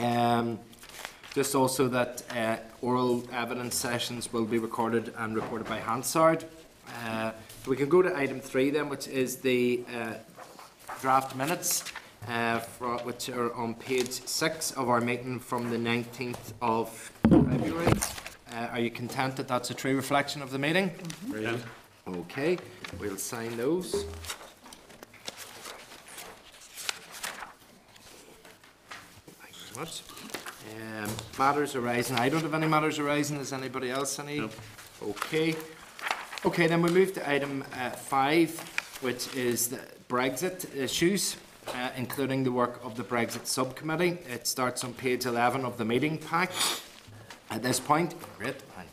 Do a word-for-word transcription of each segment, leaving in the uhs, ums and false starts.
Um, just also that uh, oral evidence sessions will be recorded and reported by Hansard. Uh, we can go to item three then, which is the uh, draft minutes, uh, for, which are on page six of our meeting from the nineteenth of February. Uh, are you content that that's a true reflection of the meeting? Mm-hmm. Brilliant. Okay, we'll sign those. Thank you very much. Um, matters arising. I don't have any matters arising. Is anybody else any? No. Okay. Okay, then we move to item uh, five, which is the Brexit issues, uh, including the work of the Brexit subcommittee. It starts on page eleven of the meeting pack. At this point, great, I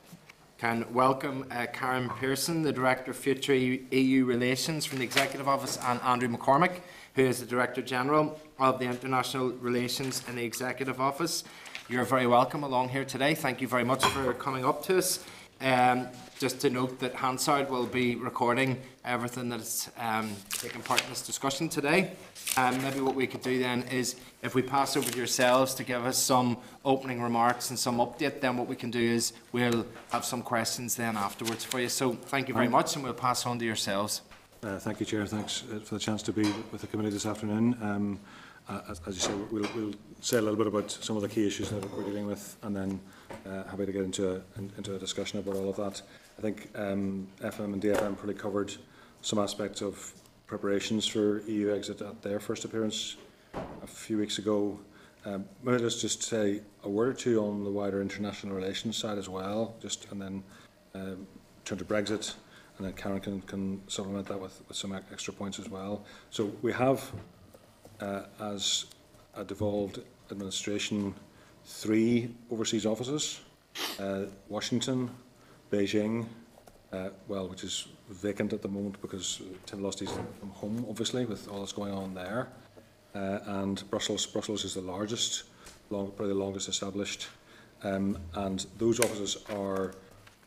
can welcome uh, Karen Pearson, the Director of Future E U Relations from the Executive Office, and Andrew McCormick, who is the Director General of the International Relations in the Executive Office. You're very welcome along here today. Thank you very much for coming up to us. Um, just to note that Hansard will be recording everything that's um, taken part in this discussion today. Um, maybe what we could do then is, if we pass over to yourselves to give us some opening remarks and some update, then what we can do is we'll have some questions then afterwards for you. So thank you very much, and we'll pass on to yourselves. Uh, thank you, Chair. Thanks for the chance to be with the committee this afternoon. Um, Uh, as, as you say, we'll, we'll say a little bit about some of the key issues that we're dealing with, and then uh, happy to get into a, in, into a discussion about all of that. I think um, F M and D F M probably covered some aspects of preparations for E U exit at their first appearance a few weeks ago. Um, maybe let's just say a word or two on the wider international relations side as well, just and then um, turn to Brexit, and then Karen can, can supplement that with, with some extra points as well. So we have, Uh, as a devolved administration, three overseas offices, uh, Washington, Beijing, uh, well, which is vacant at the moment because Tim Lusty's from home, obviously, with all that's going on there, uh, and Brussels. Brussels is the largest, long, probably the longest established, um, and those offices are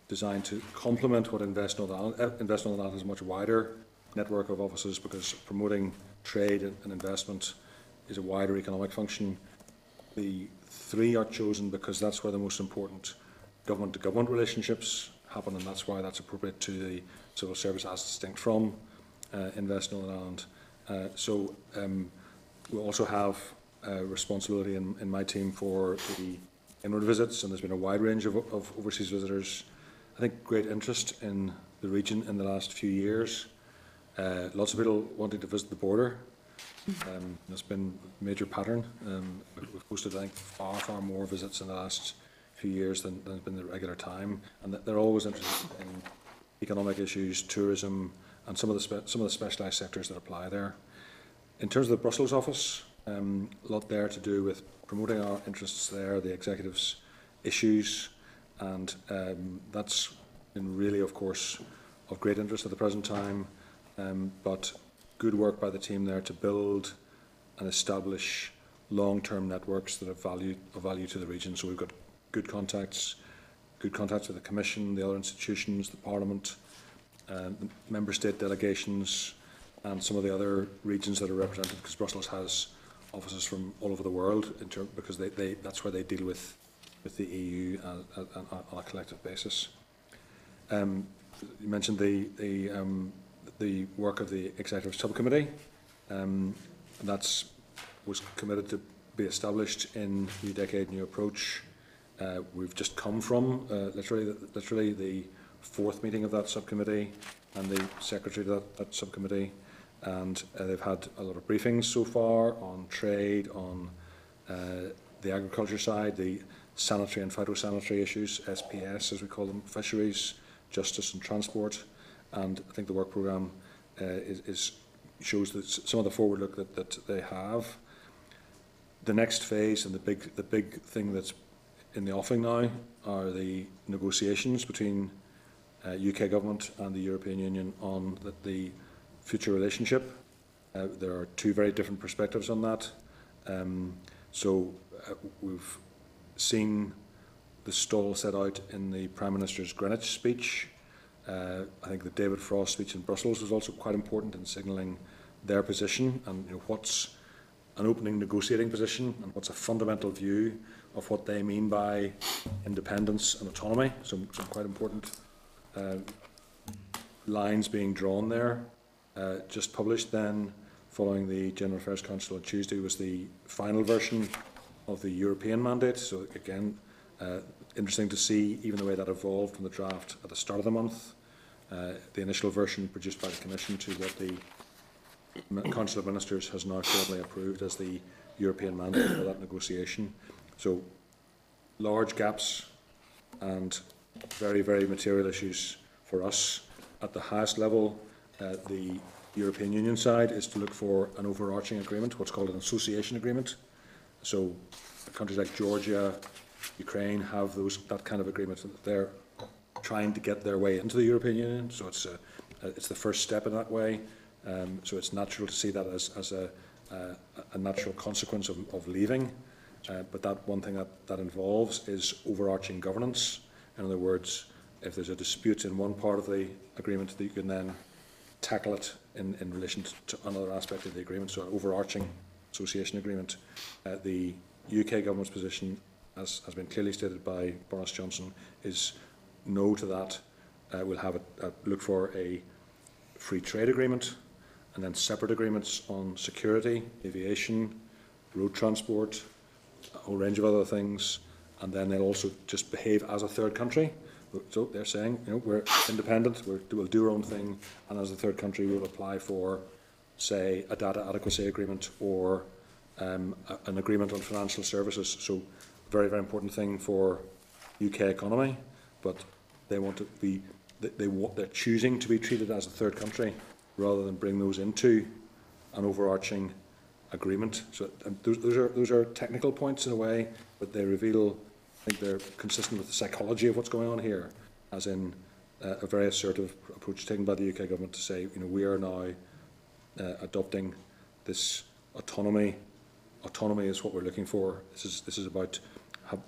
designed to complement what Invest Northern Ireland, uh, Invest Northern Ireland is much wider network of offices, because promoting trade and investment is a wider economic function. The three are chosen because that's where the most important government-to-government relationships happen, and that's why that's appropriate to the civil service as distinct from uh, Invest Northern Ireland. Uh, so um, we also have uh, responsibility in, in my team for the inward visits, and there's been a wide range of, of overseas visitors. I think great interest in the region in the last few years. Uh, lots of people wanting to visit the border. Um, that's been a major pattern. Um, we've hosted, I think, far, far more visits in the last few years than has been the regular time. And they're always interested in economic issues, tourism, and some of the spe some of the specialised sectors that apply there. In terms of the Brussels office, um, a lot there to do with promoting our interests there, the executive's issues, and um, that's been really, of course, of great interest at the present time. Um, but good work by the team there to build and establish long-term networks that are value, of value to the region. So we've got good contacts, good contacts with the Commission, the other institutions, the Parliament, uh, the member state delegations, and some of the other regions that are represented, because Brussels has offices from all over the world, in term, because they, they, that's where they deal with, with the E U on, on, on a collective basis. Um, you mentioned the... the um, the work of the Executive Subcommittee, um, and that's was committed to be established in New Decade, New Approach. Uh, we've just come from uh, literally, literally the fourth meeting of that subcommittee, and the secretary to that, that subcommittee, and uh, they've had a lot of briefings so far on trade, on uh, the agriculture side, the sanitary and phytosanitary issues, S P S as we call them, fisheries, justice and transport. And I think the work programme uh, is, is shows that some of the forward look that, that they have. The next phase and the big the big thing that's in the offing now are the negotiations between uh, U K government and the European Union on the, the future relationship. Uh, there are two very different perspectives on that. Um, so uh, we've seen the stall set out in the Prime Minister's Greenwich speech. Uh, I think the David Frost speech in Brussels was also quite important in signalling their position and you know, what's an opening negotiating position and what's a fundamental view of what they mean by independence and autonomy. So some quite important uh, lines being drawn there. Uh, just published then, following the General Affairs Council on Tuesday, was the final version of the European mandate. So again, uh, interesting to see even the way that evolved from the draft at the start of the month, uh, the initial version produced by the Commission, to what the Council of Ministers has now formally approved as the European mandate for that negotiation. So large gaps and very, very material issues for us. At the highest level, uh, the European Union side is to look for an overarching agreement, what's called an association agreement. So countries like Georgia, Ukraine have those, that kind of agreement. They're trying to get their way into the European Union, so it's, a, it's the first step in that way. Um, so it's natural to see that as, as a, uh, a natural consequence of, of leaving. Uh, but that one thing that, that involves is overarching governance. In other words, if there's a dispute in one part of the agreement, that you can then tackle it in, in relation to another aspect of the agreement, so an overarching association agreement. Uh, the U K government's position, as has been clearly stated by Boris Johnson, is no to that. Uh, we'll have a, a look for a free trade agreement, and then separate agreements on security, aviation, road transport, a whole range of other things, and then they'll also just behave as a third country. So they're saying, you know, we're independent, we're, we'll do our own thing, and as a third country we'll apply for, say, a data adequacy agreement or um, a, an agreement on financial services. So very, very important thing for U K economy, but they want to be, they, they want, they're choosing to be treated as a third country rather than bring those into an overarching agreement. So and those, those are those are technical points in a way, but they reveal, I think, they're consistent with the psychology of what's going on here, as in uh, a very assertive approach taken by the U K government to say, you know, we are now uh, adopting this autonomy. Autonomy is what we're looking for. This is this is about have,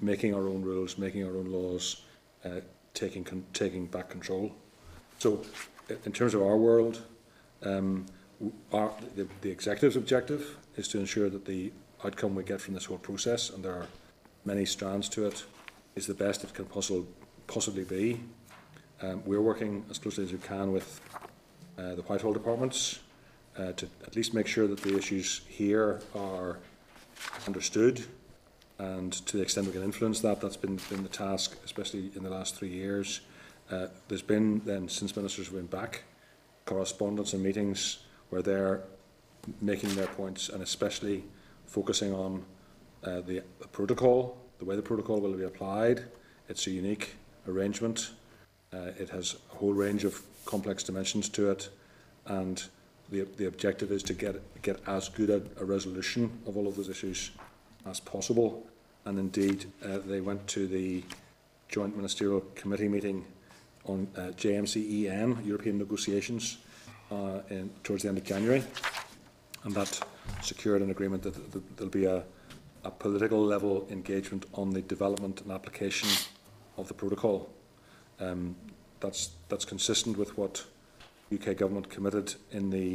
making our own rules, making our own laws, uh, taking con taking back control. So, in terms of our world, um, our, the, the executive's objective is to ensure that the outcome we get from this whole process, and there are many strands to it, is the best it can possible, possibly be. Um, we're working as closely as we can with uh, the Whitehall departments uh, to at least make sure that the issues here are understood, and to the extent we can influence that, that's been, been the task, especially in the last three years. Uh, there's been then, since ministers have been back, correspondence and meetings where they're making their points, and especially focusing on Uh, the, the protocol, the way the protocol will be applied. It's a unique arrangement. Uh, it has a whole range of complex dimensions to it, and the, the objective is to get get as good a, a resolution of all of those issues as possible. And indeed, uh, they went to the Joint Ministerial Committee meeting on uh, J M C E N, European negotiations, uh, in, towards the end of January, and that secured an agreement that th th there'll be a a political level engagement on the development and application of the protocol. Um, that's, that's consistent with what U K government committed in the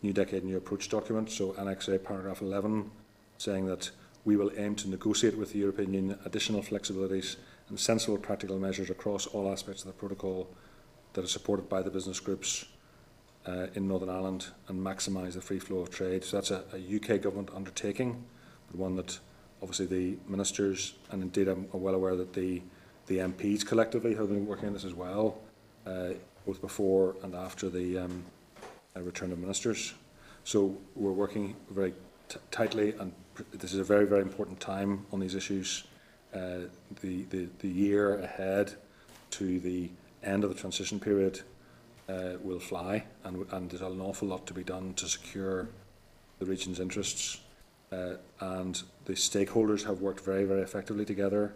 New Decade, New Approach document, so Annex A, paragraph eleven, saying that we will aim to negotiate with the European Union additional flexibilities and sensible practical measures across all aspects of the protocol that are supported by the business groups uh, in Northern Ireland, and maximise the free flow of trade. So that's a, a U K government undertaking, one that obviously the ministers, and indeed I'm well aware that the, the M Ps collectively have been working on this as well, uh, both before and after the um, uh, return of ministers. So we're working very t tightly, and this is a very, very important time on these issues. Uh, the, the, the year ahead to the end of the transition period uh, will fly, and, and there's an awful lot to be done to secure the region's interests. Uh, and the stakeholders have worked very, very effectively together,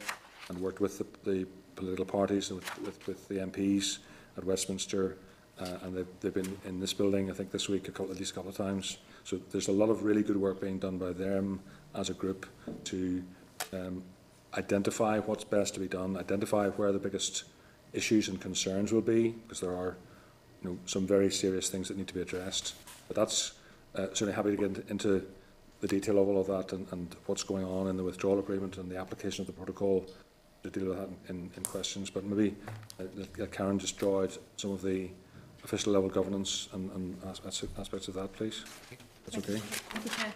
and worked with the, the political parties and with, with, with the M Ps at Westminster, uh, and they've, they've been in this building, I think, this week a couple, at least a couple of times. So there's a lot of really good work being done by them as a group to um, identify what's best to be done, identify where the biggest issues and concerns will be, because there are, you know, some very serious things that need to be addressed. But that's uh, certainly happy to get into the detail of all of that and, and what's going on in the withdrawal agreement and the application of the protocol to deal with that in, in questions. But maybe uh, Karen just draw out some of the official level governance and, and as aspects of that, please. That's okay. Thank you, Chair.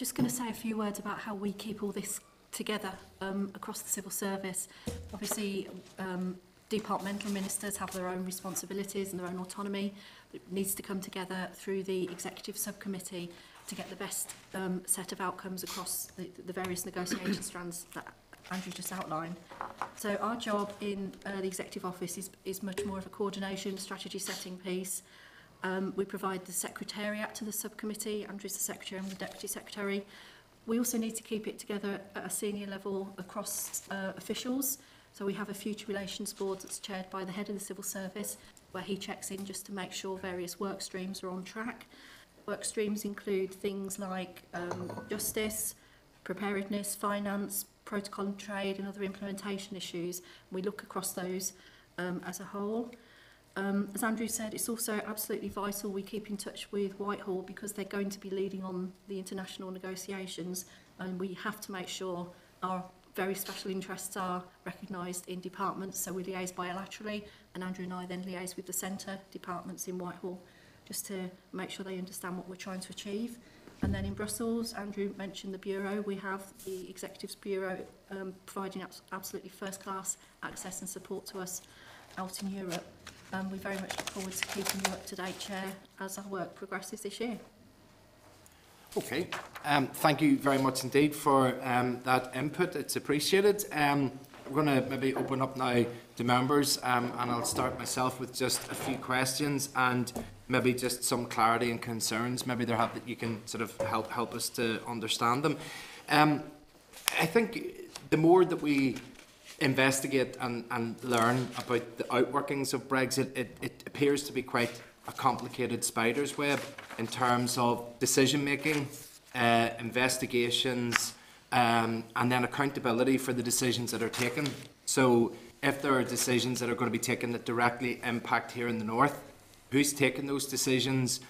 Just going to say a few words about how we keep all this together um, across the civil service. Obviously, um, departmental ministers have their own responsibilities and their own autonomy. It needs to come together through the executive subcommittee to get the best um, set of outcomes across the, the various negotiation strands that Andrew just outlined. So our job in uh, the executive office is, is much more of a coordination, strategy setting piece. Um, we provide the secretariat to the subcommittee. Andrew's the secretary, I'm the deputy secretary. We also need to keep it together at a senior level across uh, officials. So we have a future relations board that's chaired by the head of the civil service, where he checks in just to make sure various work streams are on track. Work streams include things like um, justice, preparedness, finance, protocol and trade, and other implementation issues. We look across those um, as a whole. Um, as Andrew said, it's also absolutely vital we keep in touch with Whitehall, because they're going to be leading on the international negotiations, and we have to make sure our very special interests are recognised in departments. So we liaise bilaterally, and Andrew and I then liaise with the centre departments in Whitehall just to make sure they understand what we're trying to achieve. And then in Brussels, Andrew mentioned the Bureau. We have the Executives Bureau um, providing abs absolutely first-class access and support to us out in Europe. Um, we very much look forward to keeping you up to date, Chair, as our work progresses this year. Okay. Um, thank you very much indeed for um, that input. It's appreciated. Um, we're going to maybe open up now to members, um, and I'll start myself with just a few questions and maybe just some clarity and concerns. Maybe there have that you can sort of help help us to understand them. Um, I think the more that we investigate and, and learn about the outworkings of Brexit, it, it appears to be quite a complicated spider's web in terms of decision-making, uh, investigations, um, and then accountability for the decisions that are taken. So if there are decisions that are going to be taken that directly impact here in the north, who's taking those decisions?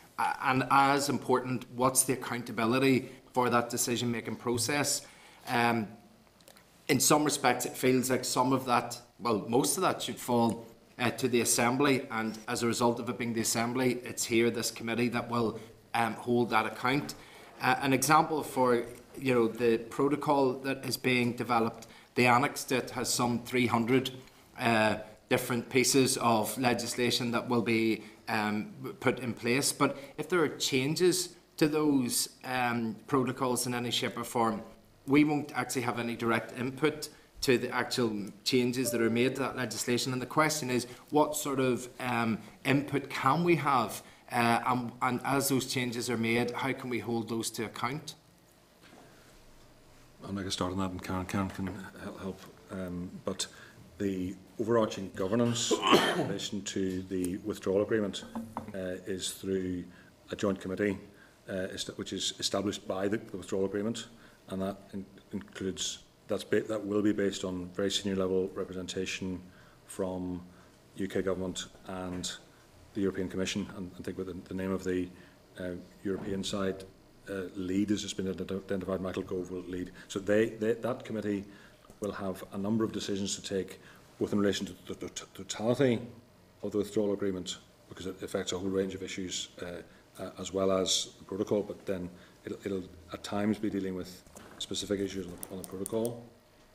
And as important, what's the accountability for that decision-making process? Um, in some respects, it feels like some of that, well, most of that should fall Uh, to the Assembly, and as a result of it being the Assembly, it's here, this committee, that will um, hold that account. Uh, an example for you know the protocol that is being developed, the annex to it has some three hundred uh, different pieces of legislation that will be um, put in place. But if there are changes to those um, protocols in any shape or form, we won't actually have any direct input to the actual changes that are made to that legislation. And the question is, what sort of um, input can we have? Uh, and, and as those changes are made, how can we hold those to account? I'll make a start on that, and Karen, Karen can help. Um, but the overarching governance in relation to the withdrawal agreement uh, is through a joint committee, uh, which is established by the, the withdrawal agreement, and that in includes That's ba that will be based on very senior level representation from U K government and the European Commission, and I think with the, the name of the uh, European side uh, lead has just been identified. Michael Gove will lead. So they, they, that committee will have a number of decisions to take, both in relation to the, the totality of the withdrawal agreement, because it affects a whole range of issues, uh, uh, as well as the protocol. But then it'll, it'll at times be dealing with specific issues on the, on the protocol.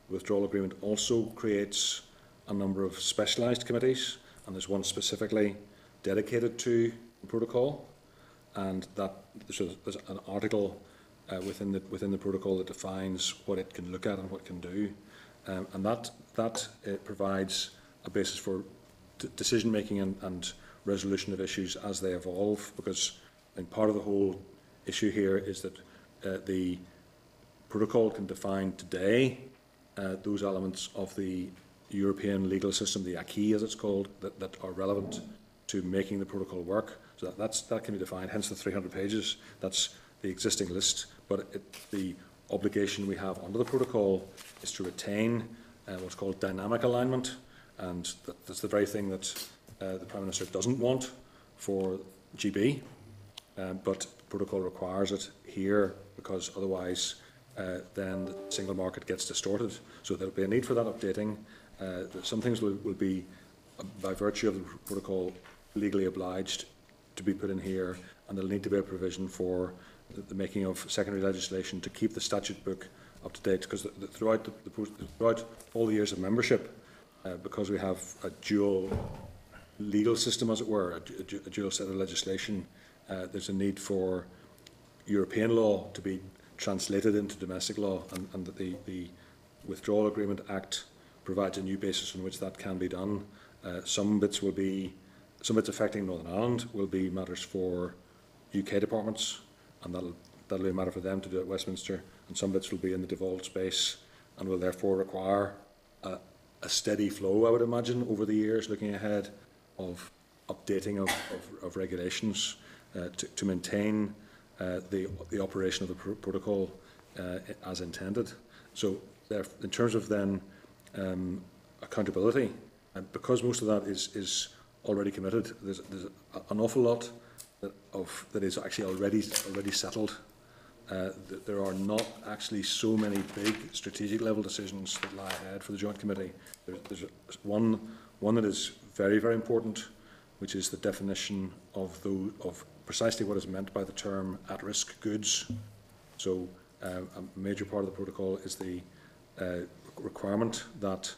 The withdrawal agreement also creates a number of specialised committees, and there's one specifically dedicated to the protocol, and that so there's an article uh, within the within the protocol that defines what it can look at and what it can do, um, and that that it provides a basis for d decision making and, and resolution of issues as they evolve. Because I mean, part of the whole issue here is that uh, the protocol can define today uh, those elements of the European legal system, the acquis as it's called, that, that are relevant to making the protocol work. So that, that's, that can be defined, hence the three hundred pages. That's the existing list, but it, the obligation we have under the protocol is to retain uh, what's called dynamic alignment, and that, that's the very thing that uh, the Prime Minister doesn't want for G B, um, but protocol requires it here. because otherwise uh, then the single market gets distorted. So there will be a need for that updating. Uh, some things will, will be, uh, by virtue of the protocol, legally obliged to be put in here, and there will need to be a provision for the, the making of secondary legislation to keep the statute book up to date, because throughout, the, the, throughout all the years of membership, uh, because we have a dual legal system, as it were, a, a, a dual set of legislation, uh, there's a need for European law to be translated into domestic law, and, and that the, the Withdrawal Agreement Act provides a new basis on which that can be done. Uh, some bits will be, some bits affecting Northern Ireland will be matters for U K departments, and that'll, that'll be a matter for them to do at Westminster, and some bits will be in the devolved space and will therefore require a, a steady flow, I would imagine, over the years, looking ahead, of updating of, of, of regulations uh, to, to maintain uh, the, the operation of the pr protocol uh, as intended. So there, in terms of then um, accountability, and because most of that is, is already committed, there's, there's an awful lot that, of, that is actually already, already settled. Uh, there are not actually so many big strategic level decisions that lie ahead for the Joint Committee. There, there's one, one that is very, very important, which is the definition of, the, of precisely what is meant by the term at-risk goods. So uh, a major part of the protocol is the uh, requirement that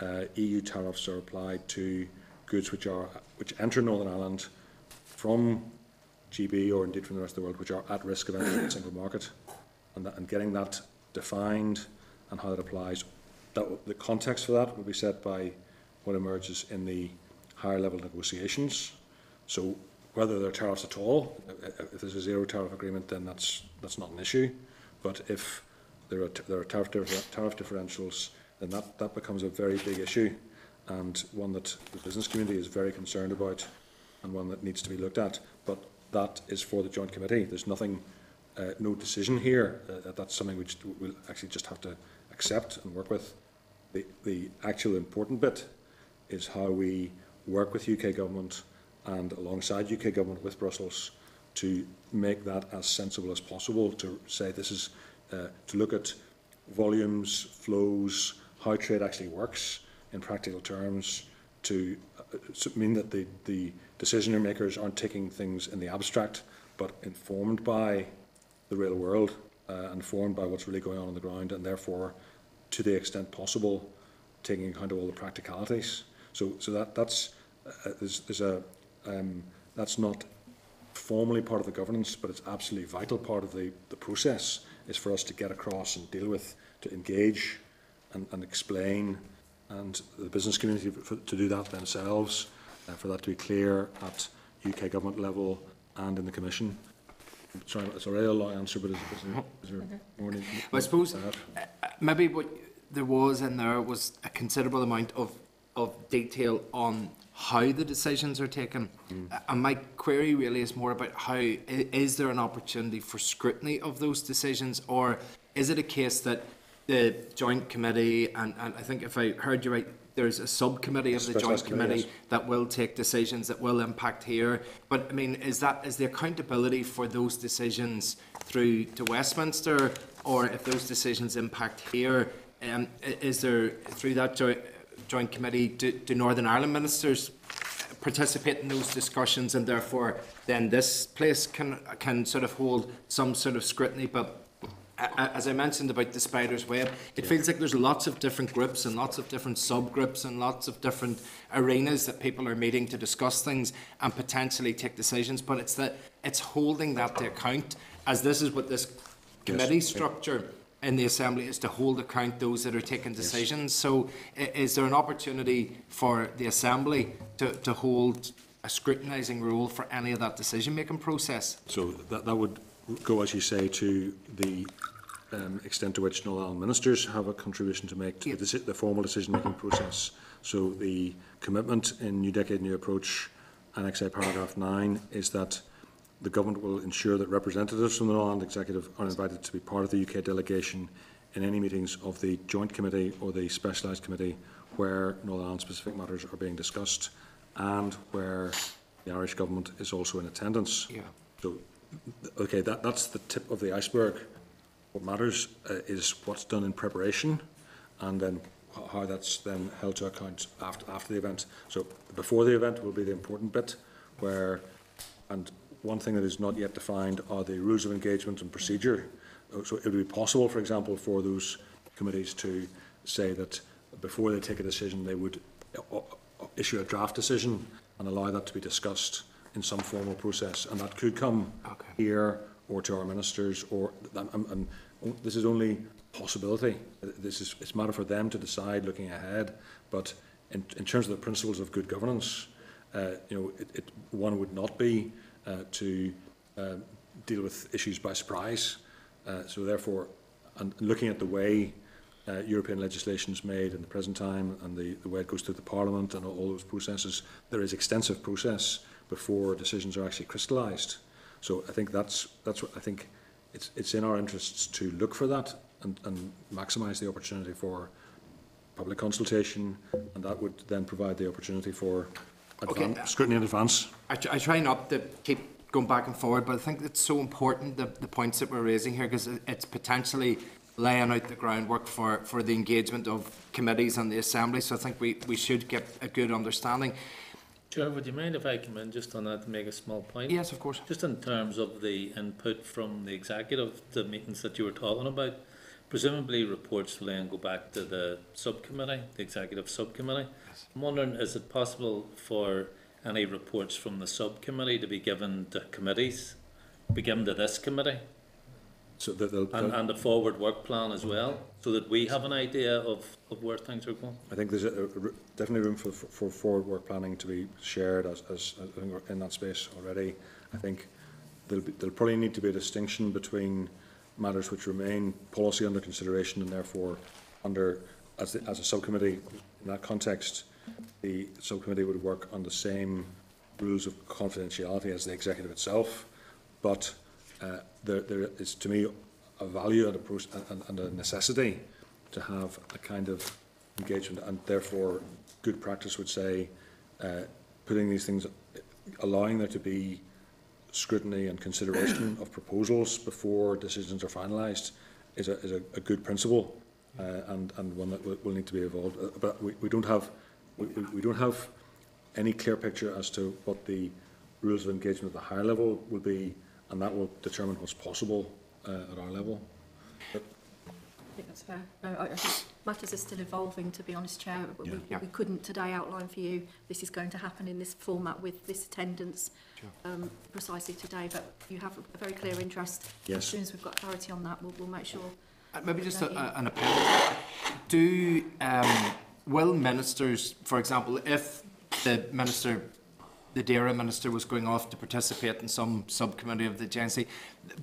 uh, E U tariffs are applied to goods which, are, which enter Northern Ireland from G B or indeed from the rest of the world, which are at risk of entering the single market, and, that, and getting that defined and how that applies. That, the context for that will be set by what emerges in the higher level negotiations. So whether there are tariffs at all, if there's a zero tariff agreement, then that's, that's not an issue. But if there are, there are tariff, tariff differentials, then that, that becomes a very big issue, and one that the business community is very concerned about and one that needs to be looked at. But that is for the Joint Committee. There's nothing, uh, no decision here. Uh, that's something which we'll actually just have to accept and work with. The, the actual important bit is how we work with U K government and alongside U K government with Brussels to make that as sensible as possible, to say this is, uh, to look at volumes, flows, how trade actually works in practical terms, to uh, mean that the, the decision makers aren't taking things in the abstract, but informed by the real world, uh, informed by what's really going on on the ground, and therefore, to the extent possible, taking account of all the practicalities. So, so that that's uh, there's, there's a um, that's not formally part of the governance, but it's absolutely vital part of the the process. Is for us to get across and deal with, to engage, and, and explain, and the business community for, to do that themselves, uh, for that to be clear at U K government level and in the Commission. Sorry, it's already a long answer, but is, is there, is there okay. more need? Well, I suppose uh, maybe what there was in there was a considerable amount of of detail on how the decisions are taken. Mm. And my query really is more about how, is there an opportunity for scrutiny of those decisions, or is it a case that the Joint Committee, and, and I think if I heard you right, there's a subcommittee of the Joint Committee that will take decisions that will impact here. But I mean, is that is the accountability for those decisions through to Westminster, or if those decisions impact here, um, is there, through that joint Joint Committee, do, do Northern Ireland ministers participate in those discussions, and therefore then this place can can sort of hold some sort of scrutiny? But as I mentioned about the spider's web, it feels like there's lots of different groups and lots of different subgroups and lots of different arenas that people are meeting to discuss things and potentially take decisions. But it's that it's holding that to account, as this is what this committee yes. structure in the Assembly is, to hold account those that are taking decisions. Yes. So is there an opportunity for the Assembly to, to hold a scrutinising role for any of that decision-making process? So that, that would go, as you say, to the um, extent to which Northern Ireland ministers have a contribution to make to yeah. the, the formal decision-making process. So the commitment in New Decade, New Approach, Annex A paragraph nine, is that the government will ensure that representatives from the Northern Ireland Executive are invited to be part of the U K delegation in any meetings of the Joint Committee or the Specialised Committee where Northern Ireland specific matters are being discussed, and where the Irish Government is also in attendance. Yeah. So okay, that, that's the tip of the iceberg. What matters uh, is what's done in preparation, and then how that's then held to account after, after the event. So before the event will be the important bit, where, and one thing that is not yet defined are the rules of engagement and procedure. So it would be possible, for example, for those committees to say that before they take a decision, they would issue a draft decision and allow that to be discussed in some formal process, and that could come okay. here or to our ministers. Or um, um, this is only possibility. This is it's a matter for them to decide, looking ahead. But in, in terms of the principles of good governance, uh, you know, it, it, one would not be uh, to uh, deal with issues by surprise. Uh, so therefore, and looking at the way uh, European legislation is made in the present time, and the, the way it goes through the Parliament and all, all those processes, there is extensive process before decisions are actually crystallised. So I think that's that's what I think. It's it's in our interests to look for that and, and maximise the opportunity for public consultation, and that would then provide the opportunity for advance, okay. scrutiny in advance. I, I try not to keep going back and forward, but I think it's so important the the points that we're raising here, because it's potentially laying out the groundwork for for the engagement of committees and the Assembly. So I think we we should get a good understanding. Chair, would you mind if I come in just on that to make a small point? Yes, of course. Just in terms of the input from the executive, the meetings that you were talking about, presumably reports will then go back to the subcommittee, the executive subcommittee. Yes. I'm wondering, is it possible for any reports from the subcommittee to be given to committees, be given to this committee? So that they'll, and, and the forward work plan as well, so that we have an idea of, of where things are going? I think there's a, a, definitely room for, for forward work planning to be shared as, as, as in that space already. I think there'll, be, there'll probably need to be a distinction between matters which remain policy under consideration and therefore under, as, the, as a subcommittee, in that context, the subcommittee would work on the same rules of confidentiality as the executive itself, but Uh, there, there is, to me, a value and a, pro and, and a necessity to have a kind of engagement, and therefore good practice would say uh, putting these things, allowing there to be scrutiny and consideration of proposals before decisions are finalised is a, is a, a good principle, uh, and, and one that will, will need to be evolved. Uh, but we, we, don't have, we, we don't have any clear picture as to what the rules of engagement at the higher level will be, and that will determine what's possible uh, at our level. But I think that's fair. No, I, I think matters are still evolving, to be honest, Chair. We, yeah. we, we couldn't today outline for you this is going to happen in this format with this attendance sure. um, precisely today, but you have a very clear interest. Yes. As soon as we've got clarity on that, we'll, we'll make sure. Uh, maybe just a, a, an appendix. Do, um, will ministers, for example, if the minister, the Dairy Minister, was going off to participate in some subcommittee of the agency,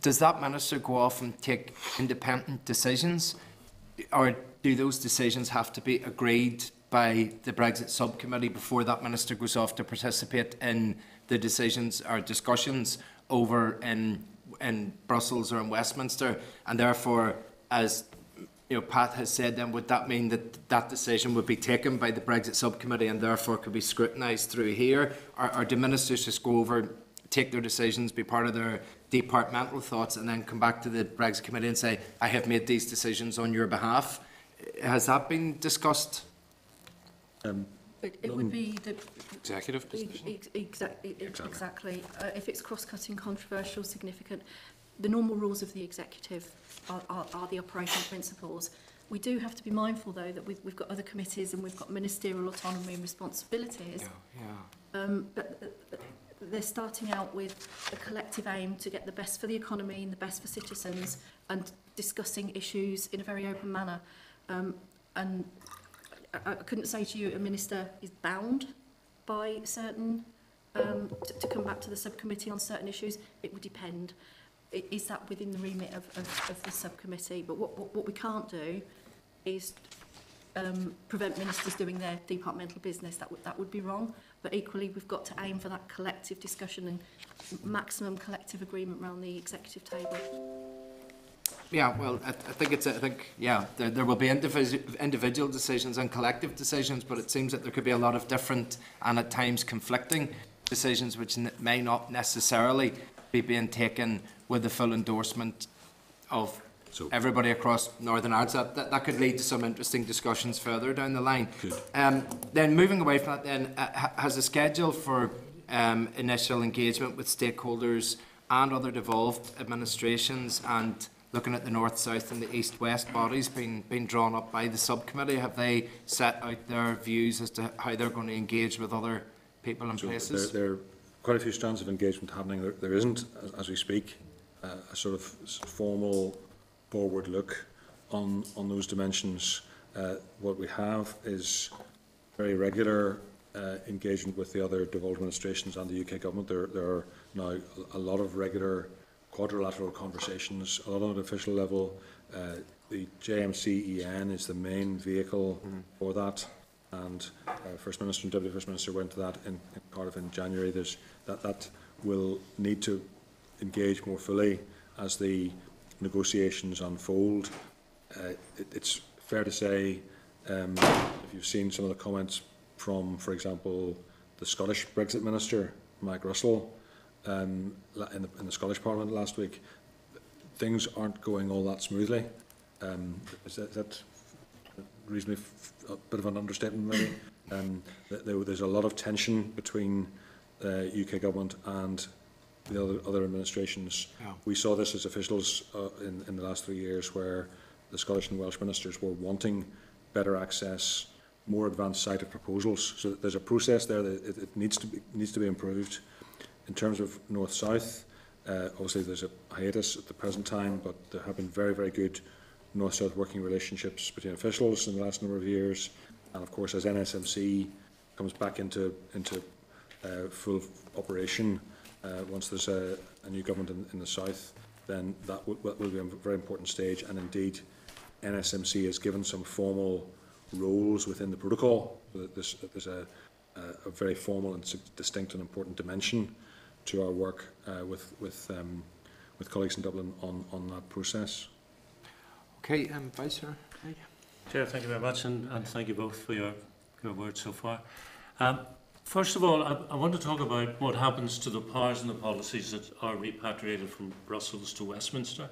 does that minister go off and take independent decisions, or do those decisions have to be agreed by the Brexit subcommittee before that minister goes off to participate in the decisions or discussions over in in Brussels or in Westminster? And therefore, as you know, Pat has said, then would that mean that that decision would be taken by the Brexit subcommittee and therefore could be scrutinised through here? Or, or do ministers just go over, take their decisions, be part of their departmental thoughts, and then come back to the Brexit committee and say, I have made these decisions on your behalf? Has that been discussed? Um, it, it would be the executive position. Ex exactly. Exactly. exactly. Uh, if it's cross-cutting, controversial, significant, the normal rules of the executive are, are, are the operating principles. We do have to be mindful, though, that we've, we've got other committees and we've got ministerial autonomy and responsibilities. Yeah, yeah. Um, but uh, they're starting out with a collective aim to get the best for the economy and the best for citizens, and discussing issues in a very open manner. Um, and I, I couldn't say to you a minister is bound by certain, um, to, to come back to the subcommittee on certain issues. It would depend. Is that within the remit of, of, of the subcommittee? But what, what, what we can't do is um, prevent ministers doing their departmental business. That would that would be wrong. But equally, we've got to aim for that collective discussion and maximum collective agreement around the executive table. Yeah, well, I, I think it's. I think yeah, there, there will be individu individual decisions and collective decisions, but it seems that there could be a lot of different and at times conflicting decisions, which n may not necessarily be being taken with the full endorsement of so, everybody across Northern Ireland. So that, that could lead to some interesting discussions further down the line. Um, then moving away from that, then uh, has a schedule for um, initial engagement with stakeholders and other devolved administrations and looking at the north-south and the east-west bodies being, being drawn up by the subcommittee? Have they set out their views as to how they're going to engage with other people and so places? There, there are quite a few strands of engagement happening. There, there isn't, as we speak, uh, a sort of formal forward look on, on those dimensions. Uh, what we have is very regular uh, engagement with the other devolved administrations and the U K government. There, there are now a lot of regular quadrilateral conversations, a lot on an official level. Uh, the J M C E N is the main vehicle mm. for that, and uh, First Minister and Deputy First Minister went to that in, in Cardiff in January. There's, that, that will need to engage more fully as the negotiations unfold. Uh, it, it's fair to say, um, if you've seen some of the comments from, for example, the Scottish Brexit Minister, Mike Russell, Um, in, the, in the Scottish Parliament last week, things aren't going all that smoothly. Um, is that, that reasonably f a bit of an understatement, maybe? Um, th there, there's a lot of tension between the uh, U K government and the other, other administrations. Yeah. We saw this as officials uh, in, in the last three years, where the Scottish and Welsh ministers were wanting better access, more advanced sight of proposals. So there's a process there that it, it needs to be, needs to be improved. In terms of north-south, uh, obviously there's a hiatus at the present time, but there have been very, very good north-south working relationships between officials in the last number of years. And of course, as N S M C comes back into into uh, full operation, uh, once there's a, a new government in, in the south, then that, that will be a very important stage. And indeed, N S M C is given some formal roles within the protocol. There's, there's a, a very formal and distinct and important dimension to our work uh, with with um, with colleagues in Dublin on on that process. Okay, um, Vice Chair. Chair, thank you very much, and, and thank you both for your your words so far. Um, first of all, I, I want to talk about what happens to the powers and the policies that are repatriated from Brussels to Westminster,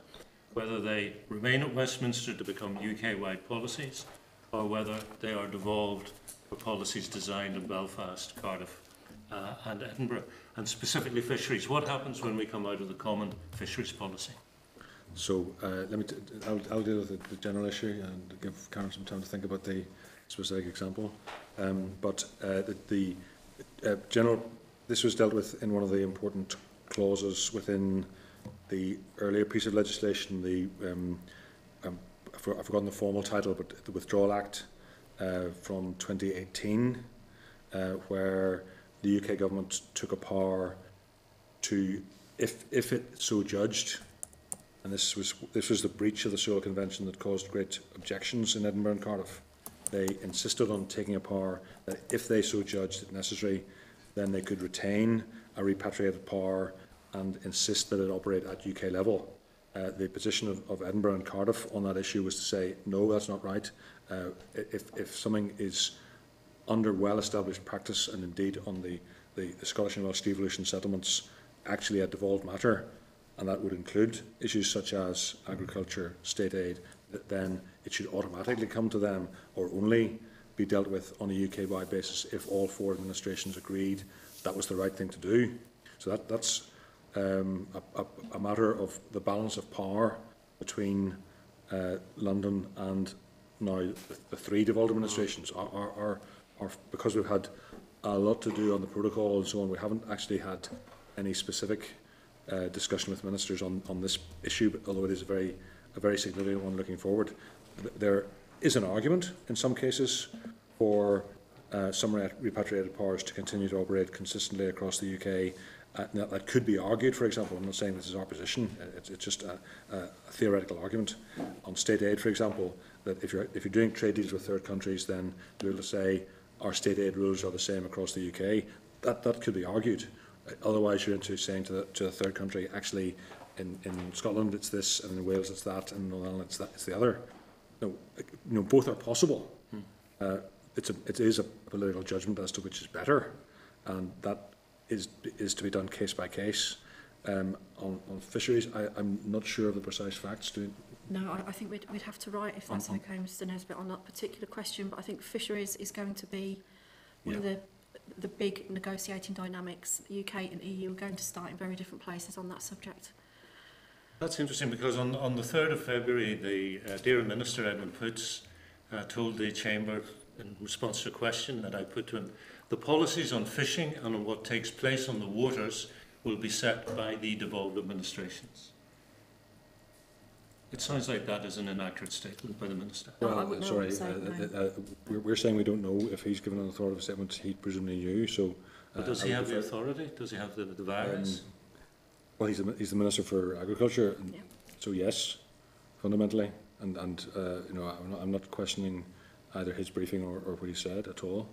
whether they remain at Westminster to become U K-wide policies, or whether they are devolved for policies designed in Belfast, Cardiff, Uh, and Edinburgh, and specifically fisheries. What happens when we come out of the Common Fisheries Policy? So uh, let me t I'll, I'll deal with the, the general issue and give Karen some time to think about the specific example. Um, but uh, the, the uh, general, this was dealt with in one of the important clauses within the earlier piece of legislation. The um, um, I've forgotten the formal title, but the Withdrawal Act uh, from twenty eighteen, uh, where the U K government took a power to, if if it so judged, and this was this was the breach of the Seoul Convention that caused great objections in Edinburgh and Cardiff. They insisted on taking a power that, if they so judged it necessary, then they could retain a repatriated power and insist that it operate at U K level. Uh, the position of, of Edinburgh and Cardiff on that issue was to say, no, that's not right. Uh, if if something is under well-established practice, and indeed on the, the, the Scottish and Welsh devolution settlements, actually a devolved matter, and that would include issues such as agriculture, state aid, that then it should automatically come to them or only be dealt with on a U K-wide basis if all four administrations agreed that was the right thing to do. So that, that's um, a, a, a matter of the balance of power between uh, London and now the, the three devolved administrations. Our, our, our Or because we've had a lot to do on the protocol and so on, we haven't actually had any specific uh, discussion with ministers on, on this issue, but although it is a very, a very significant one looking forward. There is an argument in some cases for uh, some repatriated powers to continue to operate consistently across the U K. Uh, that, that could be argued, for example. I'm not saying this is our position. It's, it's just a, a theoretical argument. On state aid, for example, that if you're, if you're doing trade deals with third countries, then to be able to say, our state aid rules are the same across the U K. That that could be argued. Otherwise, you're into saying to the, to a third country, actually, in, in Scotland it's this, and in Wales it's that, and in Northern Ireland it's that, it's the other. No, you know, both are possible. Hmm. Uh, it's a it is a political judgment as to which is better, and that is is to be done case by case. um, on, on fisheries. I, I'm not sure of the precise facts. Do you? No, I, I think we'd, we'd have to write, if that's on, okay, Mister Nesbitt, on that particular question. But I think fisheries is going to be one yeah. of the the big negotiating dynamics. The U K and E U are going to start in very different places on that subject. That's interesting, because on, on the third of February, the uh, Dear Minister, Edmund Poots, uh, told the Chamber, in response to a question that I put to him, the policies on fishing and on what takes place on the waters will be set by the devolved administrations. It sounds like that is an inaccurate statement by the Minister. Well, well sorry, uh, uh, uh, we're, we're saying we don't know if he's given an authoritative statement, he presumably knew, so... Uh, does he have the authority? Does he have the, the virus? Um, well, he's the, he's the Minister for Agriculture, yeah. So yes, fundamentally, and, and uh, you know, I'm not, I'm not questioning either his briefing or, or what he said at all.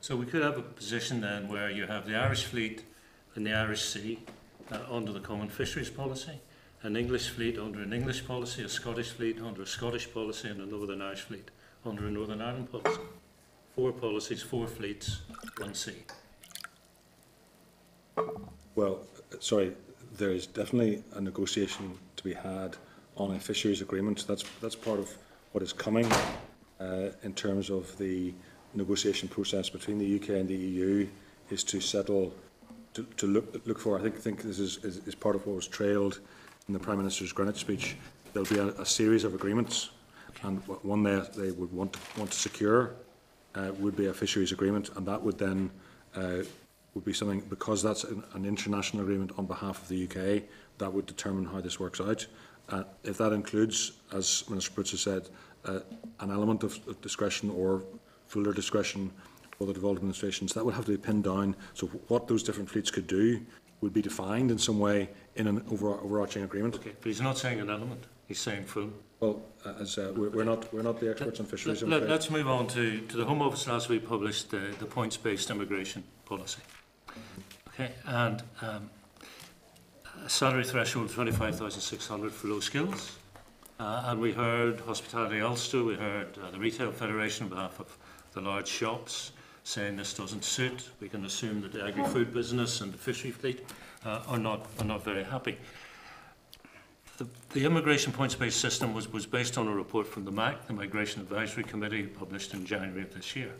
So we could have a position then where you have the Irish fleet and the Irish Sea uh, under the Common Fisheries Policy, an English fleet under an English policy, a Scottish fleet under a Scottish policy, and a Northern Irish fleet under a Northern Ireland policy. Four policies, four fleets, one sea. Well, sorry, there is definitely a negotiation to be had on a fisheries agreement. That's, that's part of what is coming uh, in terms of the negotiation process between the U K and the E U, is to settle, to, to look, look for, I think, think this is, is, is part of what was trailed in the Prime Minister's Greenwich speech. There will be a, a series of agreements, okay. And one that they, they would want to, want to secure uh, would be a fisheries agreement, and that would then uh, would be something, because that's an, an international agreement on behalf of the U K, that would determine how this works out. Uh, if that includes, as Minister Poots has said, uh, an element of, of discretion or fuller discretion for the devolved administrations, that would have to be pinned down. So what those different fleets could do would be defined in some way in an over, overarching agreement. Okay, but he's not saying an element. He's saying full. Well, uh, as uh, we're, we're not we're not the experts on fisheries. Let, let, let's move on to to the Home Office. Last week published the, the points-based immigration policy. Okay, and um, a salary threshold of twenty-five thousand six hundred for low skills. Uh, and we heard Hospitality Ulster. We heard uh, the Retail Federation on behalf of the large shops, saying this doesn't suit. We can assume that the agri-food business and the fishery fleet uh, are not are not very happy. The, the immigration points-based system was, was based on a report from the M A C, the Migration Advisory Committee, published in January of this year.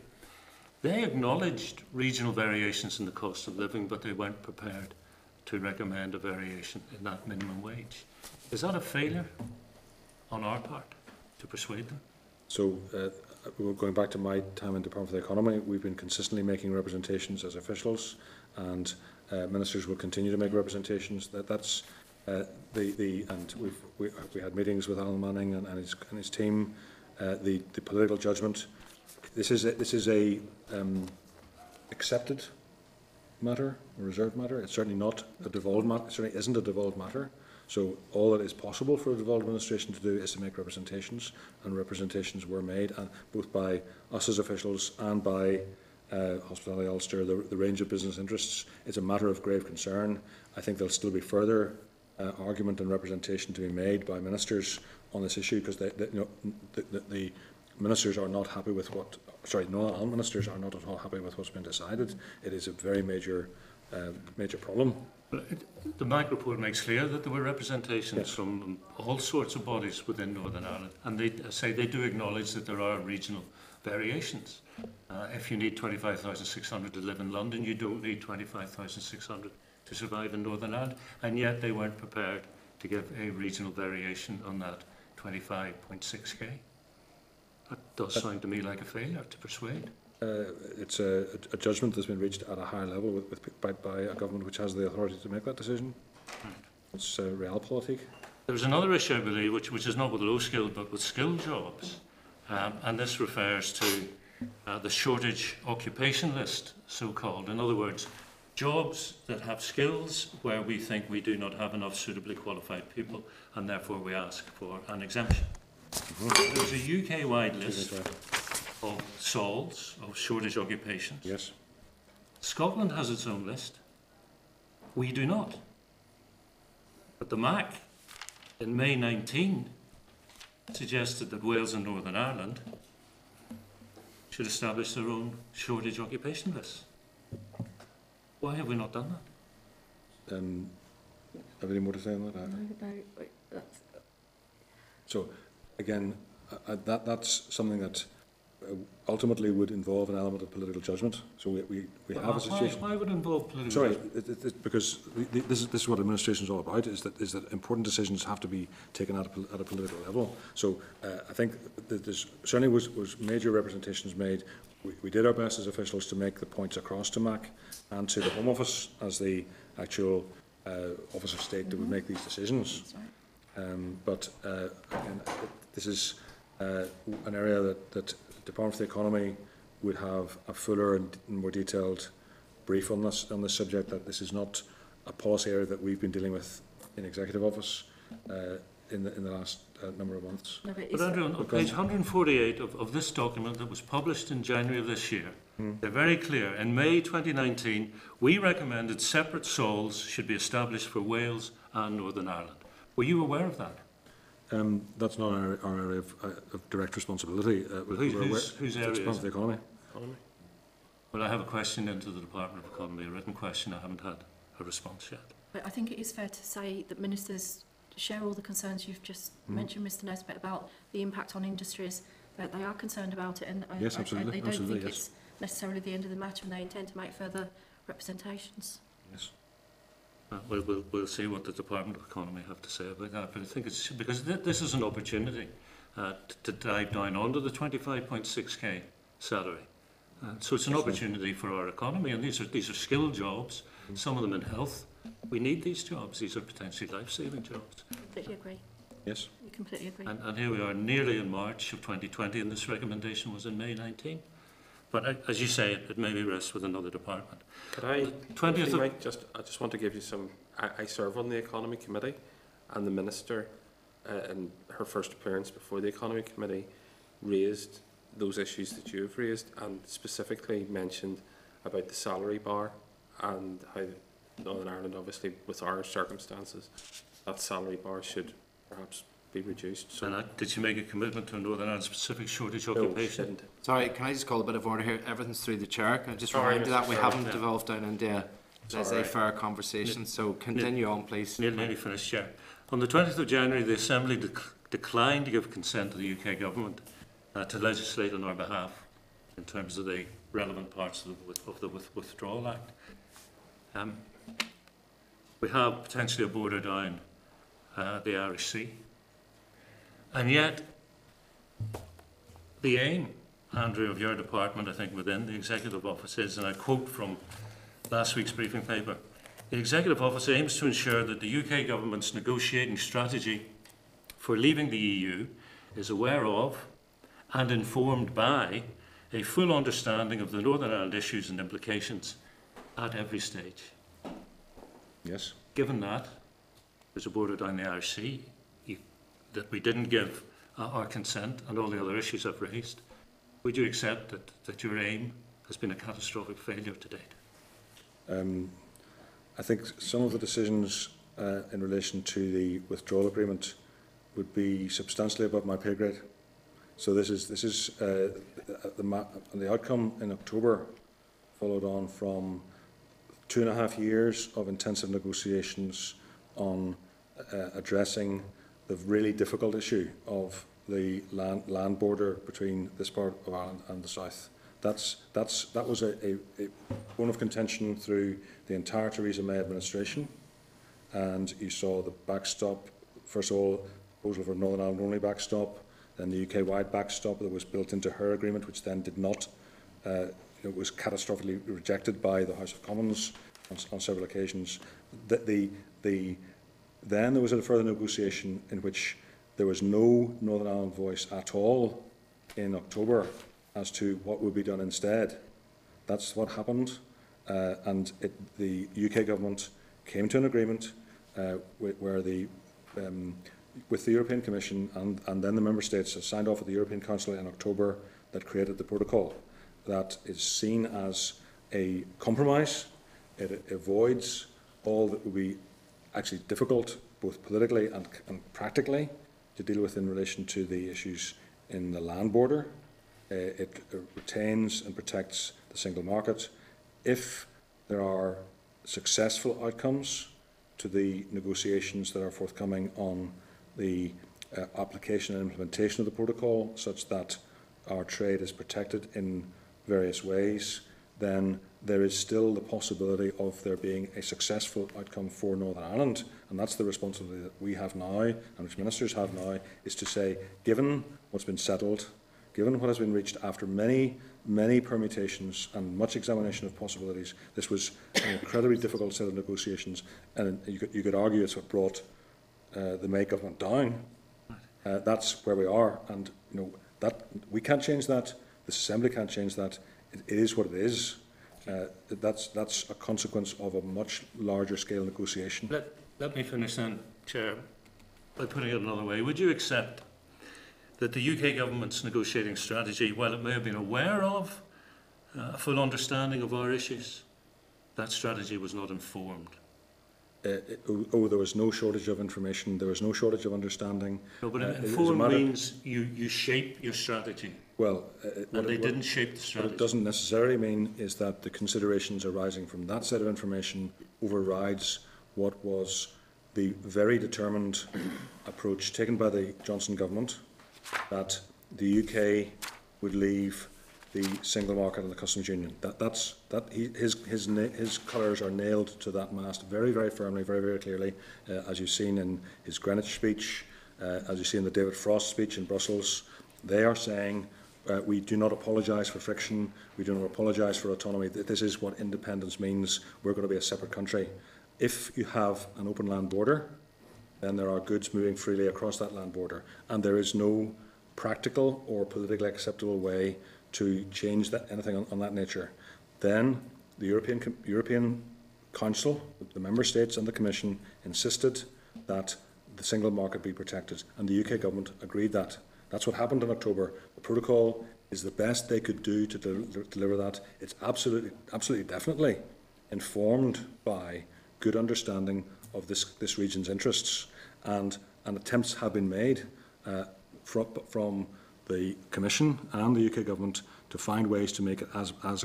They acknowledged regional variations in the cost of living, but they weren't prepared to recommend a variation in that minimum wage. Is that a failure on our part to persuade them? So. Uh, Going back to my time in the Department for the Economy, we've been consistently making representations as officials, and uh, ministers will continue to make representations. That, that's uh, the the and we've we, we had meetings with Alan Manning and, and his and his team. Uh, the the political judgment. This is a, this is a um, accepted matter, a reserved matter. It's certainly not a devolved matter. It certainly isn't a devolved matter. So all that is possible for a devolved administration to do is to make representations, and representations were made, uh, both by us as officials and by uh, Hospitality Ulster, the, the range of business interests. It's a matter of grave concern. I think there'll still be further uh, argument and representation to be made by ministers on this issue, because they, they, you know, the, the, the ministers are not happy with what. Sorry, no, ministers are not at all happy with what's been decided. It is a very major, uh, major problem. The M A C report makes clear that there were representations yes. from all sorts of bodies within Northern Ireland, and they say they do acknowledge that there are regional variations. Uh, if you need twenty-five thousand six hundred to live in London, you don't need twenty-five thousand six hundred to survive in Northern Ireland, and yet they weren't prepared to give a regional variation on that twenty-five point six K. That does sound to me like a failure to persuade. Uh, it's a, a judgment that's been reached at a higher level with, with, by, by a government which has the authority to make that decision. Right. It's uh, realpolitik. There's another issue, I believe, which, which is not with low-skilled but with skilled jobs, um, and this refers to uh, the shortage occupation list, so-called. In other words, jobs that have skills where we think we do not have enough suitably qualified people, and therefore we ask for an exemption. Mm-hmm. There's a U K-wide list of S O Ls, of shortage occupations. Yes. Scotland has its own list. We do not. But the M A C, in May nineteen, suggested that Wales and Northern Ireland should establish their own shortage occupation lists. Why have we not done that? Um, Have any more to say on that? No, no, that's... So, again, I, I, that that's something that uh, ultimately would involve an element of political judgment. So we we, we have a situation. Why, why would it involve political? Sorry, it, it, it, because the, the, this is this is what administration is all about. Is that is that important decisions have to be taken at a, at a political level. So uh, I think that there's certainly was was major representations made. We, we did our best as officials to make the points across to M A C and to the Home Office as the actual Uh, Office of State mm-hmm. that would make these decisions. Right. Um, but uh, again, this is uh, an area that the Department for the Economy would have a fuller and more detailed brief on this, on this subject, that this is not a policy area that we've been dealing with in Executive Office uh, in, the, in the last uh, number of months. No, but, but Andrew, on page one hundred forty-eight of, of this document that was published in January of this year, they're very clear. In May twenty nineteen, we recommended separate S O Ls should be established for Wales and Northern Ireland. Were you aware of that? Um, that's not our, our area of, uh, of direct responsibility. Uh, Who's, whose, whose area is the economy. economy? Well, I have a question into the Department of Economy, a written question. I haven't had a response yet. But I think it is fair to say that ministers share all the concerns you've just mm. mentioned, Mister Nesbitt, about the impact on industries, but they are concerned about it, and yes, I, absolutely. I, they don't absolutely, think yes. it's necessarily the end of the matter, and they intend to make further representations. Yes. Uh, we'll, we'll, we'll see what the Department of Economy have to say about that, but I think it's because th this is an opportunity uh, to, to dive down onto the twenty-five point six K salary. Uh, so it's an opportunity for our economy, and these are, these are skilled jobs, mm-hmm. some of them in health. We need these jobs. These are potentially life-saving jobs. I completely agree. Yes. We completely agree. And, and here we are nearly in March of twenty twenty, and this recommendation was in May nineteen. But as you say, it maybe rests with another department. Could I, twentieth of Mike, just, I just want to give you some... I, I serve on the Economy Committee, and the Minister, uh, in her first appearance before the Economy Committee, raised those issues that you have raised, and specifically mentioned about the salary bar and how Northern Ireland, obviously, with our circumstances, that salary bar should perhaps... be reduced. So. And I, did you make a commitment to a Northern Ireland specific shortage occupation? No, sorry, can I just call a bit of order here? Everything's through the chair. Can I just remind you that we haven't yeah. devolved down into a fair conversation, N so continue N on, please. Nearly finished, Chair. On the twentieth of January, the Assembly dec declined to give consent to the U K Government uh, to legislate on our behalf in terms of the relevant parts of the, of the with Withdrawal Act. Um, we have potentially a border down uh, the Irish Sea. And yet, the aim, Andrew, of your department, I think, within the Executive Office is, and I quote from last week's briefing paper, the Executive Office aims to ensure that the U K Government's negotiating strategy for leaving the E U is aware of and informed by a full understanding of the Northern Ireland issues and implications at every stage. Yes. Given that, there's a border down the Irish Sea, that we didn't give uh, our consent and all the other issues I've raised, would you accept that, that your aim has been a catastrophic failure to date? Um, I think some of the decisions uh, in relation to the withdrawal agreement would be substantially above my pay grade. So this is, this is uh, the, ma the outcome in October followed on from two and a half years of intensive negotiations on uh, addressing the really difficult issue of the land, land border between this part of Ireland and the south. That's, that's, that was a, a, a bone of contention through the entire Theresa May administration, and you saw the backstop, first of all, proposal for Northern Ireland only backstop, then the U K-wide backstop that was built into her agreement, which then did not, uh, it was catastrophically rejected by the House of Commons on, on several occasions. The, the, the Then there was a further negotiation in which there was no Northern Ireland voice at all in October as to what would be done instead. That's what happened, uh, and it, the U K government came to an agreement uh, where the, um, with the European Commission and, and then the Member States have signed off at the European Council in October that created the protocol. That is seen as a compromise. It avoids all that would be actually difficult, both politically and, and practically, to deal with in relation to the issues in the land border. Uh, it, it retains and protects the single market. If there are successful outcomes to the negotiations that are forthcoming on the uh, application and implementation of the protocol, such that our trade is protected in various ways, then there is still the possibility of there being a successful outcome for Northern Ireland. And that's the responsibility that we have now, and which ministers have now, is to say, given what's been settled, given what has been reached after many, many permutations and much examination of possibilities, this was an incredibly difficult set of negotiations, and you could, you could argue it's what brought uh, the May government down. Uh, that's where we are, and you know that we can't change that. The Assembly can't change that. It, it is what it is. Uh, that's, that's a consequence of a much larger scale negotiation. Let, let me finish then, Chair, by putting it another way. Would you accept that the U K government's negotiating strategy, while it may have been aware of uh, a full understanding of our issues, that strategy was not informed? Uh, it, oh, there was no shortage of information. There was no shortage of understanding. No, but uh, informed means you, you shape your strategy. Well, uh, and what they it, what, didn't shape the strategy. What it doesn't necessarily mean is that the considerations arising from that set of information overrides what was the very determined approach taken by the Johnson government, that the U K would leave the single market and the customs union. That, that's, that he, his, his, his colours are nailed to that mast very, very firmly, very, very clearly, uh, as you've seen in his Greenwich speech, uh, as you see in the David Frost speech in Brussels. They are saying, uh, we do not apologise for friction, we do not apologise for autonomy. This is what independence means. We're going to be a separate country. If you have an open land border, then there are goods moving freely across that land border, and there is no practical or politically acceptable way to change that, anything on, on that nature. Then the European, European Council, the Member States and the Commission insisted that the single market be protected, and the U K government agreed that. That's what happened in October. The protocol is the best they could do to de deliver that. It's absolutely, absolutely definitely informed by good understanding of this, this region's interests, and, and attempts have been made uh, from, from the Commission and the U K government to find ways to make it as, as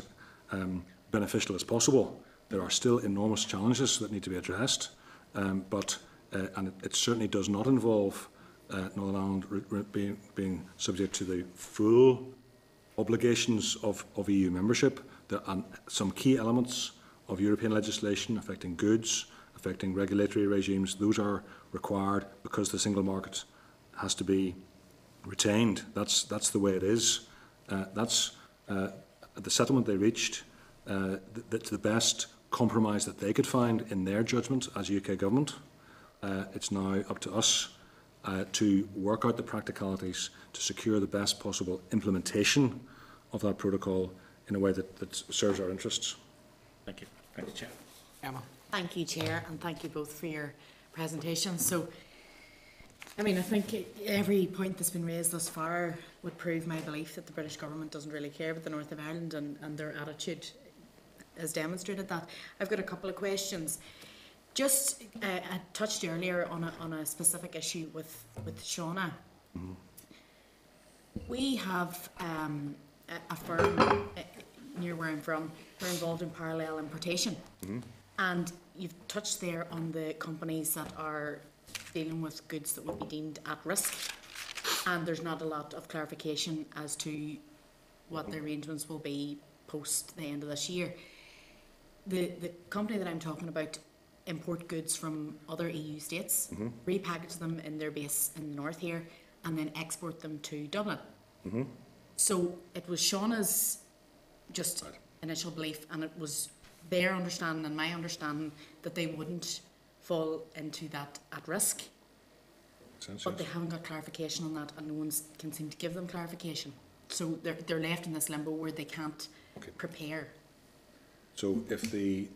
um, beneficial as possible. There are still enormous challenges that need to be addressed, um, but, uh, and it, it certainly does not involve Uh, Northern Ireland being, being subject to the full obligations of, of E U membership. There are some key elements of European legislation affecting goods, affecting regulatory regimes. Those are required because the single market has to be retained. That's, that's the way it is. Uh, that's uh, the settlement they reached. Uh, that's the best compromise that they could find in their judgment as U K government. Uh, it's now up to us Uh, to work out the practicalities to secure the best possible implementation of that protocol in a way that, that serves our interests. Thank you. Thank you, Chair. Emma. Thank you, Chair, and thank you both for your presentation. So, I mean, I think every point that's been raised thus far would prove my belief that the British government doesn't really care about the north of Ireland, and, and their attitude has demonstrated that. I've got a couple of questions. Just, uh, I touched earlier on a, on a specific issue with, with Shauna. Mm-hmm. We have um, a, a firm uh, near where I'm from, we're involved in parallel importation. Mm-hmm. And you've touched there on the companies that are dealing with goods that would be deemed at risk. And there's not a lot of clarification as to what the arrangements will be post the end of this year. The, the company that I'm talking about import goods from other E U states, mm-hmm. repackage them in their base in the north here, and then export them to Dublin. Mm-hmm. So it was Shauna's just right. initial belief, and it was their understanding and my understanding that they wouldn't fall into that at risk. Sense, but yes. They haven't got clarification on that, and no one can seem to give them clarification. So they're, they're left in this limbo where they can't okay. prepare. So if the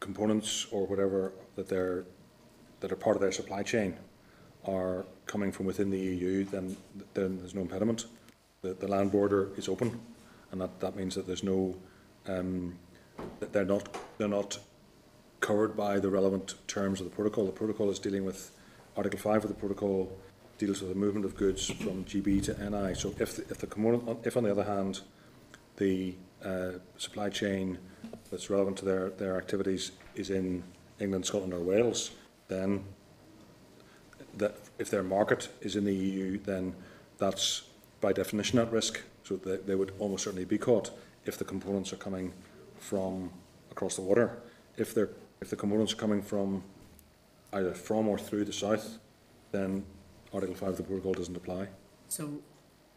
components or whatever that they're that are part of their supply chain are coming from within the E U, then then there's no impediment. The, the land border is open, and that, that means that there's no um, that they're not they're not covered by the relevant terms of the protocol. The protocol is dealing with Article five of the protocol deals with the movement of goods from G B to N I. So if the, if the component, if on the other hand, the uh, supply chain that's relevant to their, their activities is in, England, Scotland or Wales, then that if their market is in the E U, then that's by definition at risk. So they, they would almost certainly be caught if the components are coming from across the water. If they're, if the components are coming from either from or through the south, then Article five of the protocol doesn't apply. So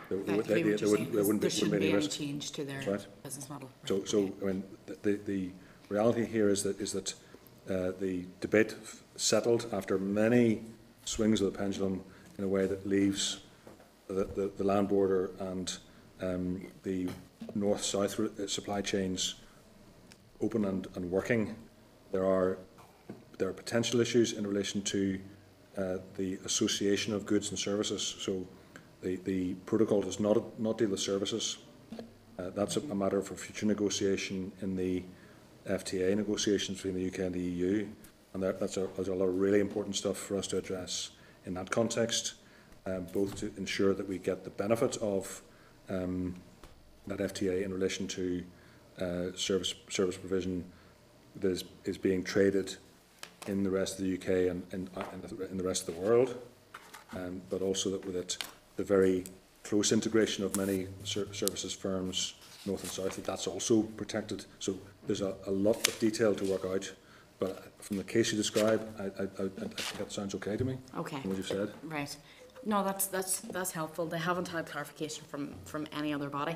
there shouldn't be any risk. Change to their right. business model. Right. So, so okay. I mean, the, the reality here is that is that uh, the debate settled after many swings of the pendulum in a way that leaves the, the, the land border and um, the north-south supply chains open and, and working. There are there are potential issues in relation to uh, the association of goods and services. So the, the protocol does not not deal with services. Uh, that's a, a matter for future negotiation in the F T A negotiations between the U K and the E U. And there, that's, a, that's a lot of really important stuff for us to address in that context, um, both to ensure that we get the benefit of um, that F T A in relation to uh, service service provision that is, is being traded in the rest of the U K and in, in the rest of the world, um, but also that with it, the very close integration of many ser services firms, north and south, that that's also protected. So there's a, a lot of detail to work out, but from the case you describe, I, I, I, I think that sounds okay to me. Okay. What you've said. Right. No, that's that's that's helpful. They haven't had clarification from from any other body.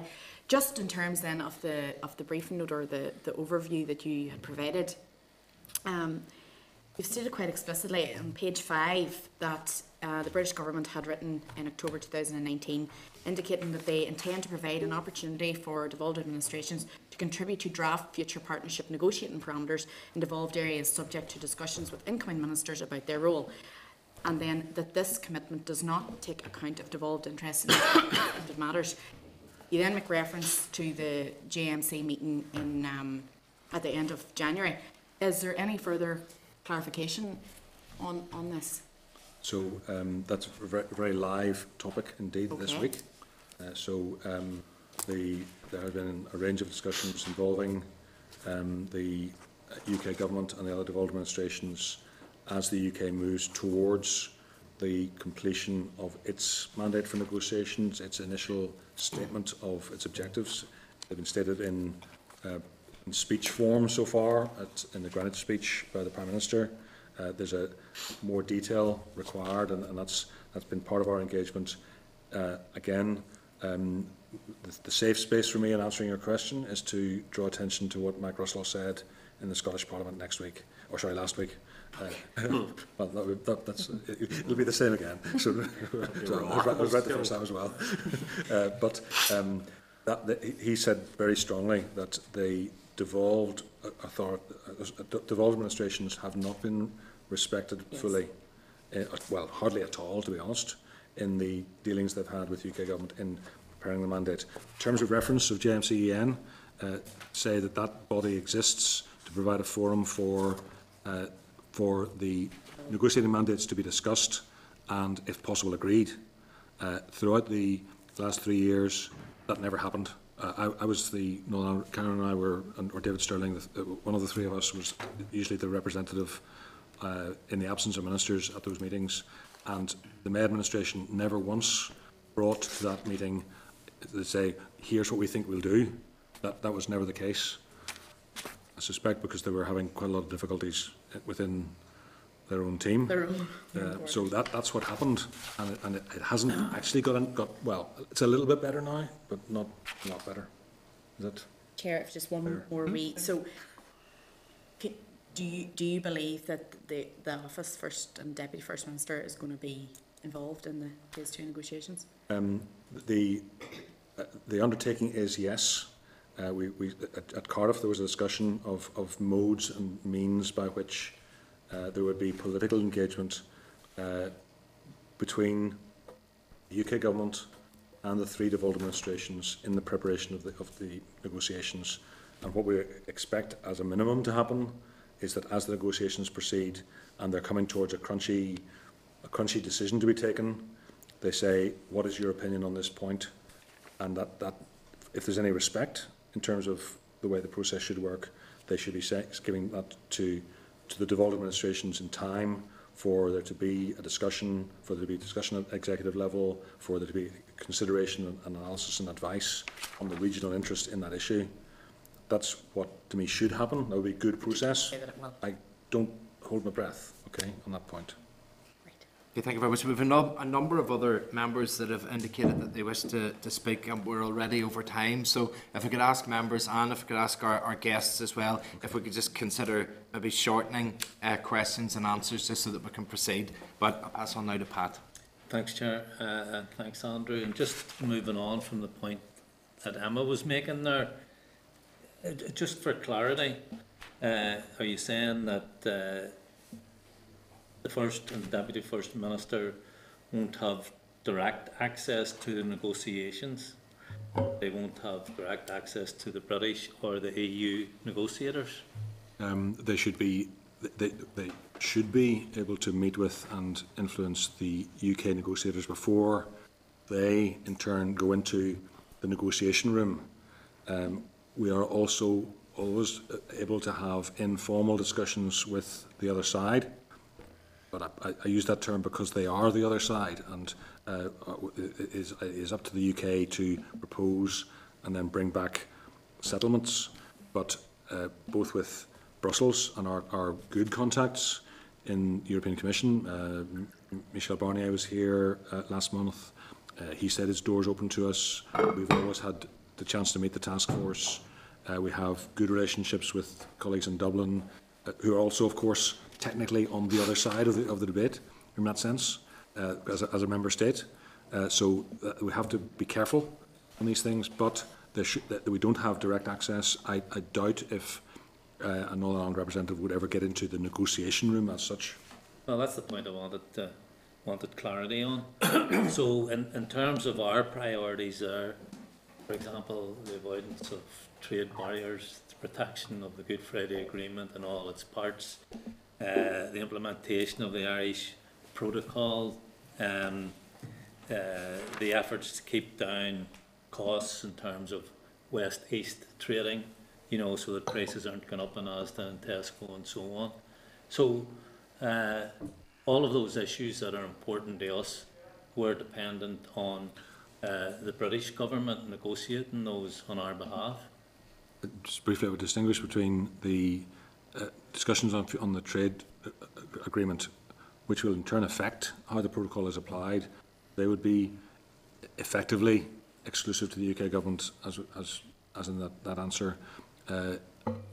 Just in terms then of the of the briefing note or the the overview that you had provided. Um, You've stated quite explicitly on page five that uh, the British government had written in October two thousand nineteen indicating that they intend to provide an opportunity for devolved administrations to contribute to draft future partnership negotiating parameters in devolved areas subject to discussions with incoming ministers about their role, and then that this commitment does not take account of devolved interests in affected matters. You then make reference to the J M C meeting in, um, at the end of January. Is there any further clarification on, on this? So um, that's a very, very live topic indeed okay. this week. Uh, so um, the, there have been a range of discussions involving um, the U K government and the other devolved administrations as the U K moves towards the completion of its mandate for negotiations, its initial statement of its objectives. They've been stated in uh, in speech form so far, at, in the Greenwich speech by the Prime Minister. Uh, there's a more detail required, and, and that's that's been part of our engagement. Uh, again, um, the, the safe space for me in answering your question is to draw attention to what Mike Russell said in the Scottish Parliament next week, or sorry, last week. Uh, well, that, that, that's it, it'll be the same again. So, so I was right the first time as well. uh, but um, that, the, he said very strongly that the Devolved, uh, devolved administrations have not been respected yes. fully, uh, well, hardly at all, to be honest, in the dealings they've had with U K government in preparing the mandate. Terms of reference of J M C E N uh, say that that body exists to provide a forum for uh, for the negotiating mandates to be discussed and, if possible, agreed. Uh, throughout the last three years, that never happened. Uh, I, I was the no, Karen and I were, and, or David Sterling, the, uh, one of the three of us was usually the representative uh, in the absence of ministers at those meetings, and the May administration never once brought to that meeting to say, here's what we think we'll do. That, that was never the case. I suspect because they were having quite a lot of difficulties within their own team. Their own. Uh, so that, that's what happened, and it, and it, it hasn't actually got, in, got, well, it's a little bit better now, but not a lot better. Is it? Chair, if just one better? more read. So can, do, you, do you believe that the, the Office First and Deputy First Minister is going to be involved in the Phase two negotiations? Um, the, uh, the undertaking is yes. Uh, we, we, at, at Cardiff there was a discussion of, of modes and means by which Uh, there would be political engagement uh, between the U K government and the three devolved administrations in the preparation of the, of the negotiations. And what we expect as a minimum to happen is that as the negotiations proceed and they're coming towards a crunchy, a crunchy decision to be taken, they say, what is your opinion on this point? And that, that if there's any respect in terms of the way the process should work, they should be giving that to to the devolved administrations in time for there to be a discussion, for there to be discussion at executive level, for there to be consideration and analysis and advice on the regional interest in that issue. That's what, to me, should happen. That would be a good process. I don't hold my breath, okay, on that point. Okay, thank you very much. We have a number of other members that have indicated that they wish to, to speak, and we're already over time. So if we could ask members, and if we could ask our, our guests as well, okay, if we could just consider maybe shortening uh, questions and answers just so that we can proceed. But I'll pass on now to Pat. Thanks, Chair. Uh, and thanks, Andrew. And just moving on from the point that Emma was making there, just for clarity, uh, are you saying that... Uh, the First and the Deputy First Minister won't have direct access to the negotiations? They won't have direct access to the British or the E U negotiators? Um, they should be they, they should be able to meet with and influence the U K negotiators before they in turn go into the negotiation room. Um, we are also always able to have informal discussions with the other side. But I, I use that term because they are the other side, and uh, it, is, it is up to the U K to propose and then bring back settlements. But uh, both with Brussels and our, our good contacts in the European Commission, uh, Michel Barnier was here uh, last month. Uh, he said his doors open to us. We've always had the chance to meet the task force. Uh, we have good relationships with colleagues in Dublin, uh, who are also, of course, technically on the other side of the, of the debate, in that sense, uh, as, a, as a member state. Uh, so uh, we have to be careful on these things, but there should, that we don't have direct access. I, I doubt if uh, a Northern Ireland representative would ever get into the negotiation room as such. Well, that's the point I wanted, uh, wanted clarity on. So in, in terms of our priorities there, for example, the avoidance of trade barriers, the protection of the Good Friday Agreement and all its parts, Uh, the implementation of the Irish protocol, um, uh, the efforts to keep down costs in terms of west-east trading, you know, so that prices aren't going up in Asda and Tesco and so on. So uh, all of those issues that are important to us were dependent on uh, the British government negotiating those on our behalf. Just briefly, I would distinguish between the Uh, discussions on, on the trade uh, agreement, which will in turn affect how the protocol is applied. They would be effectively exclusive to the U K government, as, as, as in that, that answer. Uh,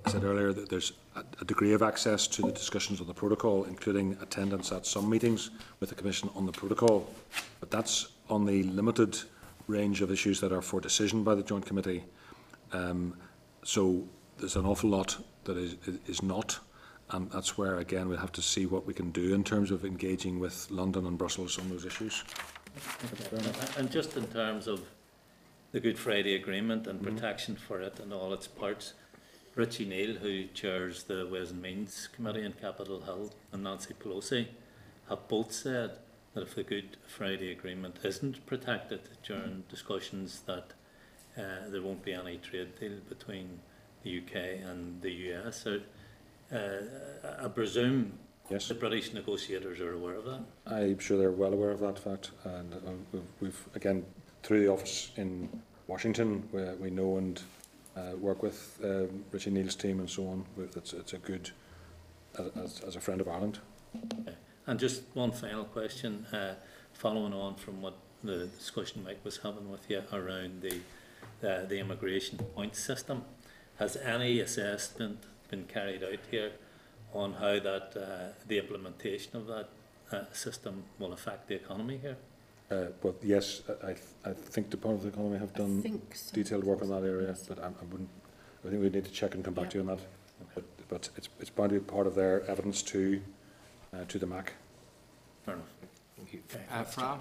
I said earlier that there's a, a degree of access to the discussions on the protocol, including attendance at some meetings with the Commission on the protocol, but that's on the limited range of issues that are for decision by the Joint Committee. Um, so there's an awful lot that is, is not, and that's where again we'll have to see what we can do in terms of engaging with London and Brussels on those issues. And just in terms of the Good Friday Agreement and mm-hmm. protection for it and all its parts, Richie Neal, who chairs the Ways and Means Committee in Capitol Hill, and Nancy Pelosi have both said that if the Good Friday Agreement isn't protected during discussions, that uh, there won't be any trade deal between the U K and the U S. So, uh, I presume yes. The British negotiators are aware of that. I'm sure they're well aware of that fact, and uh, we've, we've again through the office in Washington, where we know and uh, work with uh, Richie Neal's team and so on. It's, it's a good as, as a friend of Ireland. Okay. And just one final question, uh, following on from what the discussion Mike was having with you around the uh, the immigration point system. Has any assessment been carried out here on how that uh, the implementation of that uh, system will affect the economy here? Uh, but yes, I th I think the Department of the Economy have done so. detailed work on that area, but I, I wouldn't. I think we need to check and come back yeah. to you on that. Okay. But, but it's it's bound to be part of their evidence to uh, to the M A C. Fair enough. Thank you. Uh, Fran?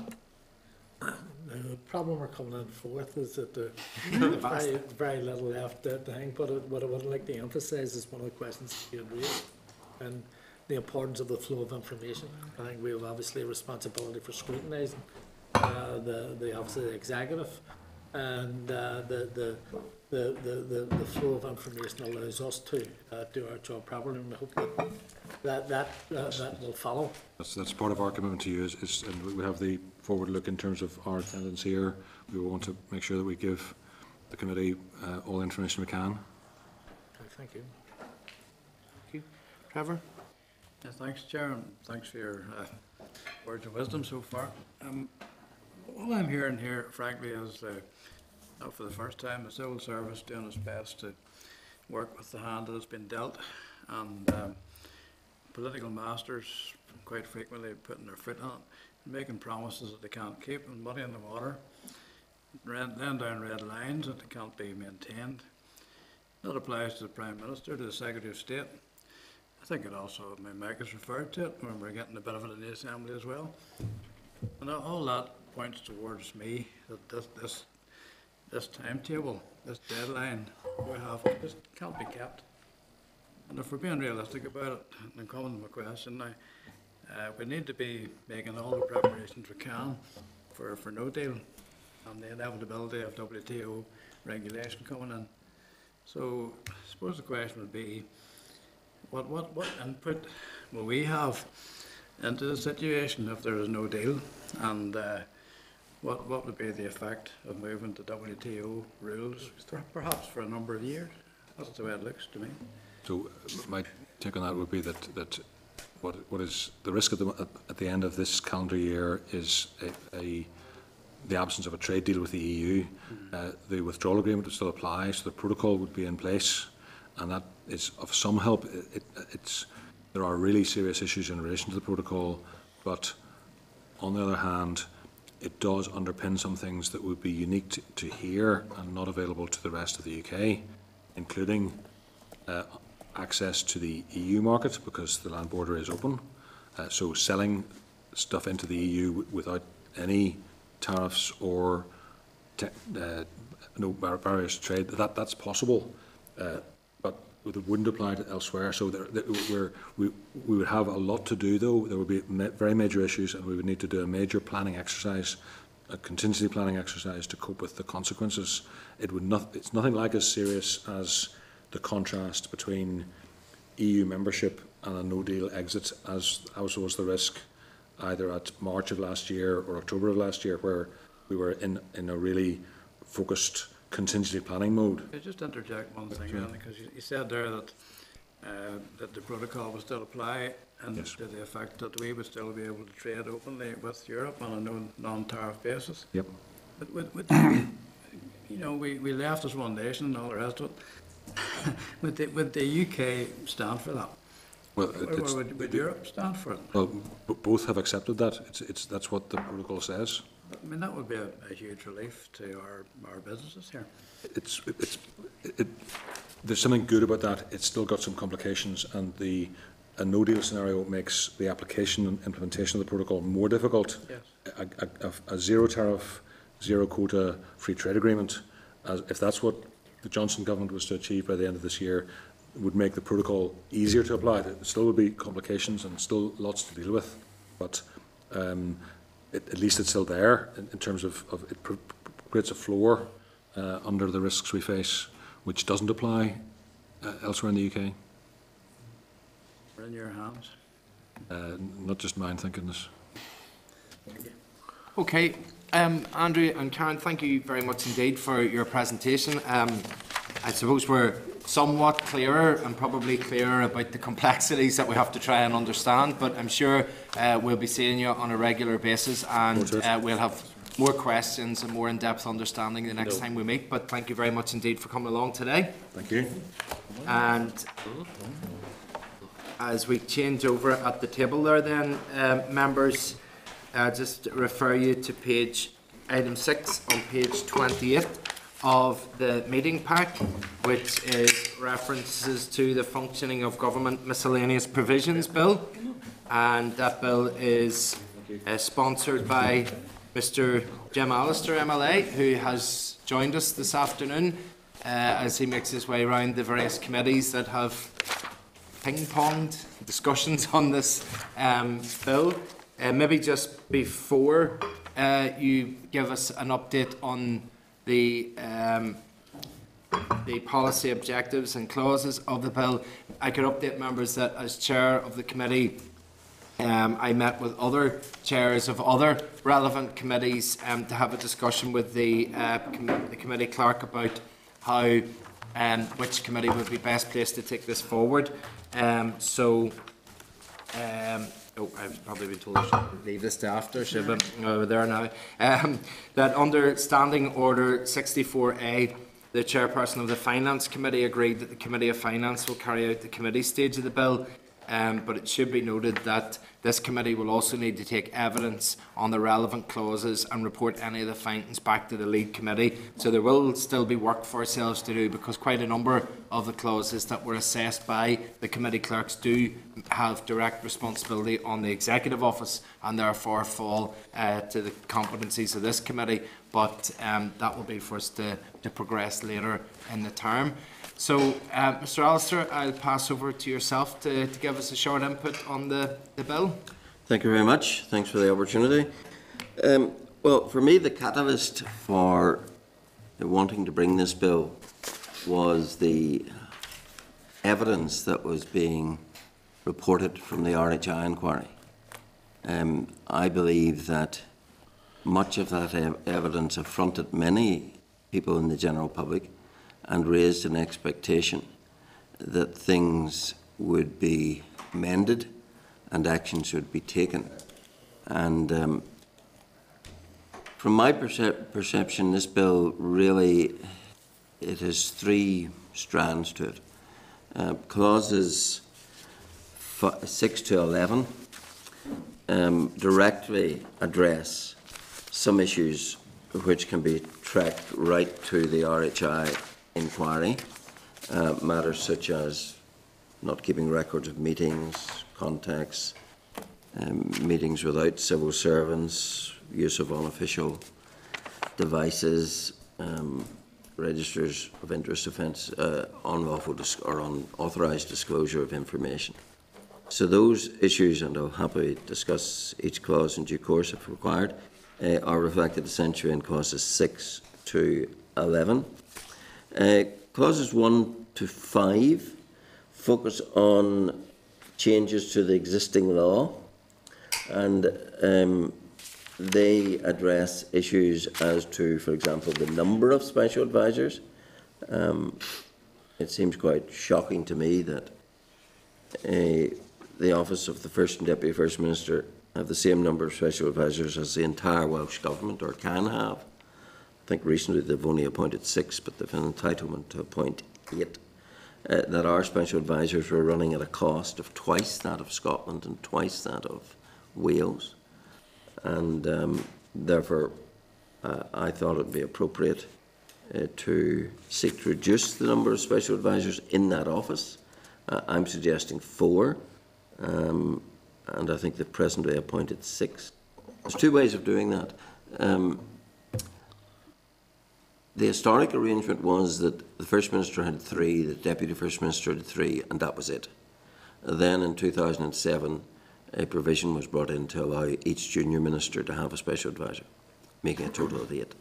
The problem we're coming in forth is that there's very, very little left to hang, but what I would like to emphasise is one of the questions you raised and the importance of the flow of information. I think we have obviously a responsibility for scrutinising uh, the, the Office of the Executive. and uh, the, the, the, the, the flow of information allows us to uh, do our job properly, and we hope that that, that, uh, that will follow. That's, that's part of our commitment to you, is, is, and we have the forward look in terms of our attendance here. We want to make sure that we give the committee uh, all the information we can. Okay, thank you. Thank you. Trevor? Yeah, thanks, Chair, and thanks for your uh, words of wisdom so far. Um, all I'm hearing here, frankly, is uh, not for the first time, the civil service doing its best to work with the hand that has been dealt, and um, political masters quite frequently putting their foot on it, making promises that they can't keep, and money in the water, red, laying down red lines that can't be maintained. That applies to the Prime Minister, to the Secretary of State. I think it also, I mean, Mike has referred to it when we're getting the benefit of the Assembly as well. And all that points towards me that this this, this timetable, this deadline we have, just can't be kept. And if we're being realistic about it, and coming to my question now, uh, we need to be making all the preparations we can for, for no deal and the inevitability of W T O regulation coming in. So I suppose the question would be, What, what, what input will we have into the situation if there is no deal? And uh, what, what would be the effect of moving to W T O rules, perhaps for a number of years? That's the way it looks to me. So my take on that would be that, that what, what is the risk at the, at the end of this calendar year is a, a, the absence of a trade deal with the E U. Mm-hmm. uh, the withdrawal agreement would still apply, so the protocol would be in place. And that is of some help. It, it, it's, there are really serious issues in relation to the protocol, but on the other hand, it does underpin some things that would be unique to, to here and not available to the rest of the U K, including uh, access to the E U market, because the land border is open. Uh, so selling stuff into the E U w without any tariffs or te uh, no bar barriers to trade, that, that's possible. Uh, It wouldn't apply to elsewhere, so there, there, we're, we we would have a lot to do. Though there would be ma very major issues, and we would need to do a major planning exercise, a contingency planning exercise, to cope with the consequences. It would not. It's nothing like as serious as the contrast between E U membership and a no-deal exit, as as was the risk either at March of last year or October of last year, where we were in in a really focused contingency planning mode. I just interject one thing, Andy, because you, you said there that uh, that the protocol would still apply, and yes, to the effect that we would still be able to trade openly with Europe on a no, non-tariff basis. Yep. But with, with, you know, we, we left as one nation and all the rest of it. Would the, would the U K stand for that? Well, or, or would, would the, Europe stand for it? Well, b both have accepted that. It's, it's, that's what the protocol says. I mean, that would be a, a huge relief to our, our businesses here. It's, it's, it, it, there's something good about that. It's still got some complications, and the a no-deal scenario makes the application and implementation of the protocol more difficult. Yes. A, a, a zero-tariff, zero-quota free trade agreement, as, if that's what the Johnson government was to achieve by the end of this year, would make the protocol easier to apply. There still would be complications and still lots to deal with, but um, It, at least it's still there in, in terms of, of it creates a floor uh, under the risks we face, which doesn't apply uh, elsewhere in the U K. We're in your hands. Uh, not just mine, thank goodness. Thank you. Okay, um, Andrew and Karen, thank you very much indeed for your presentation. Um, I suppose we're somewhat clearer, and probably clearer about the complexities that we have to try and understand, but I'm sure uh, we'll be seeing you on a regular basis, and uh, we'll have more questions and more in-depth understanding the next no. time we meet. But thank you very much indeed for coming along today. Thank you. And as we change over at the table there then, uh, members, uh, just refer you to page item six on page twenty-eight of the meeting pack, which is references to the Functioning of Government Miscellaneous Provisions Bill, and that bill is uh, sponsored by Mister Jim Allister, M L A, who has joined us this afternoon uh, as he makes his way around the various committees that have ping-ponged discussions on this um, bill. Uh, maybe just before uh, you give us an update on the um, the policy objectives and clauses of the bill. I could update members that as chair of the committee, um, I met with other chairs of other relevant committees um, to have a discussion with the, uh, com the committee clerk about how um, which committee would be best placed to take this forward. Um, so. Um, Oh, I've probably been told I should leave this to after, should we? No, we're there now. Um, that under Standing Order sixty-four A, the chairperson of the Finance Committee agreed that the Committee of Finance will carry out the committee stage of the bill, um, but it should be noted that this committee will also need to take evidence on the relevant clauses and report any of the findings back to the lead committee. So there will still be work for ourselves to do, because quite a number of the clauses that were assessed by the committee clerks do have direct responsibility on the Executive Office and therefore fall uh, to the competencies of this committee, but um, that will be for us to, to progress later in the term. So, uh, Mr Alistair, I'll pass over to yourself to, to give us a short input on the, the bill. Thank you very much. Thanks for the opportunity. Um, well, for me, the catalyst for the wanting to bring this bill was the evidence that was being reported from the R H I inquiry. Um, I believe that much of that ev evidence affronted many people in the general public and raised an expectation that things would be mended and actions would be taken. And um, from my percep perception, this bill really, it has three strands to it. Uh, clauses six to eleven um, directly address some issues which can be tracked right to the R H I inquiry, uh, matters such as not keeping records of meetings, contacts, um, meetings without civil servants, use of unofficial devices, um, registers of interest offence, uh, unlawful dis or unauthorised disclosure of information. So those issues, and I'll happily discuss each clause in due course if required, uh, are reflected essentially in clauses six to eleven. Uh, clauses one to five focus on changes to the existing law, and um, they address issues as to, for example, the number of special advisors. Um, it seems quite shocking to me that uh, the office of the First and Deputy First Minister have the same number of special advisors as the entire Welsh Government, or can have. I think recently they've only appointed six, but they've an entitlement to appoint eight. Uh, that our special advisors were running at a cost of twice that of Scotland and twice that of Wales. And um, therefore, uh, I thought it would be appropriate uh, to seek to reduce the number of special advisors in that office. Uh, I'm suggesting four, um, and I think they've presently appointed six. There's two ways of doing that. Um, The historic arrangement was that the First Minister had three, the Deputy First Minister had three, and that was it. Then in two thousand seven, a provision was brought in to allow each junior minister to have a special advisor, making a total of eight.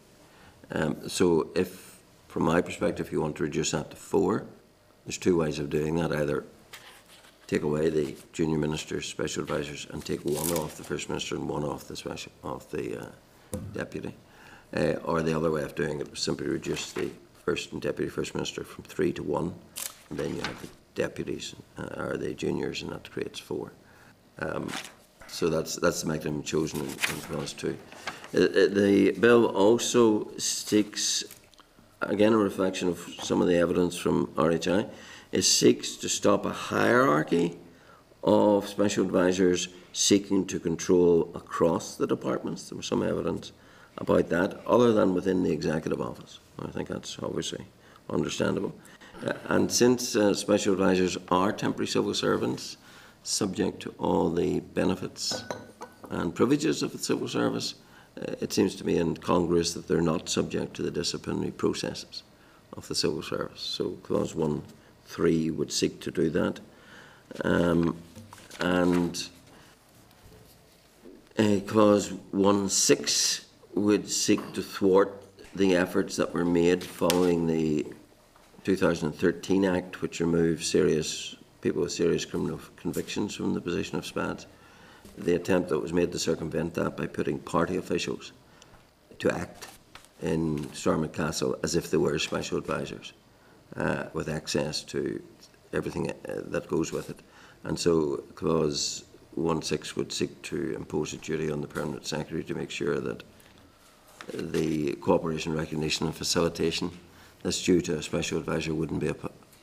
Um, so if, from my perspective, you want to reduce that to four, there's two ways of doing that. Either take away the junior minister's special advisors and take one off the First Minister and one off the, special, off the uh, Deputy. Uh, or the other way of doing it was simply reduce the First and Deputy First Minister from three to one, and then you have the deputies uh, or the juniors, and that creates four. Um, so that's that's the mechanism chosen in, in clause two. Uh, the bill also seeks, again a reflection of some of the evidence from R H I, it seeks to stop a hierarchy of special advisors seeking to control across the departments. There was some evidence about that, other than within the Executive Office. I think that's obviously understandable. Uh, and since uh, special advisors are temporary civil servants, subject to all the benefits and privileges of the civil service, uh, it seems to me incongruous that they're not subject to the disciplinary processes of the civil service. So clause one three would seek to do that. Um, and uh, clause one six would seek to thwart the efforts that were made following the two thousand thirteen Act, which removed serious people with serious criminal convictions from the position of S P A Ds, the attempt that was made to circumvent that by putting party officials to act in Stormont Castle as if they were special advisors, uh, with access to everything that goes with it. And so Clause one six would seek to impose a duty on the Permanent Secretary to make sure that the cooperation, recognition and facilitation that's due to a special advisor wouldn't be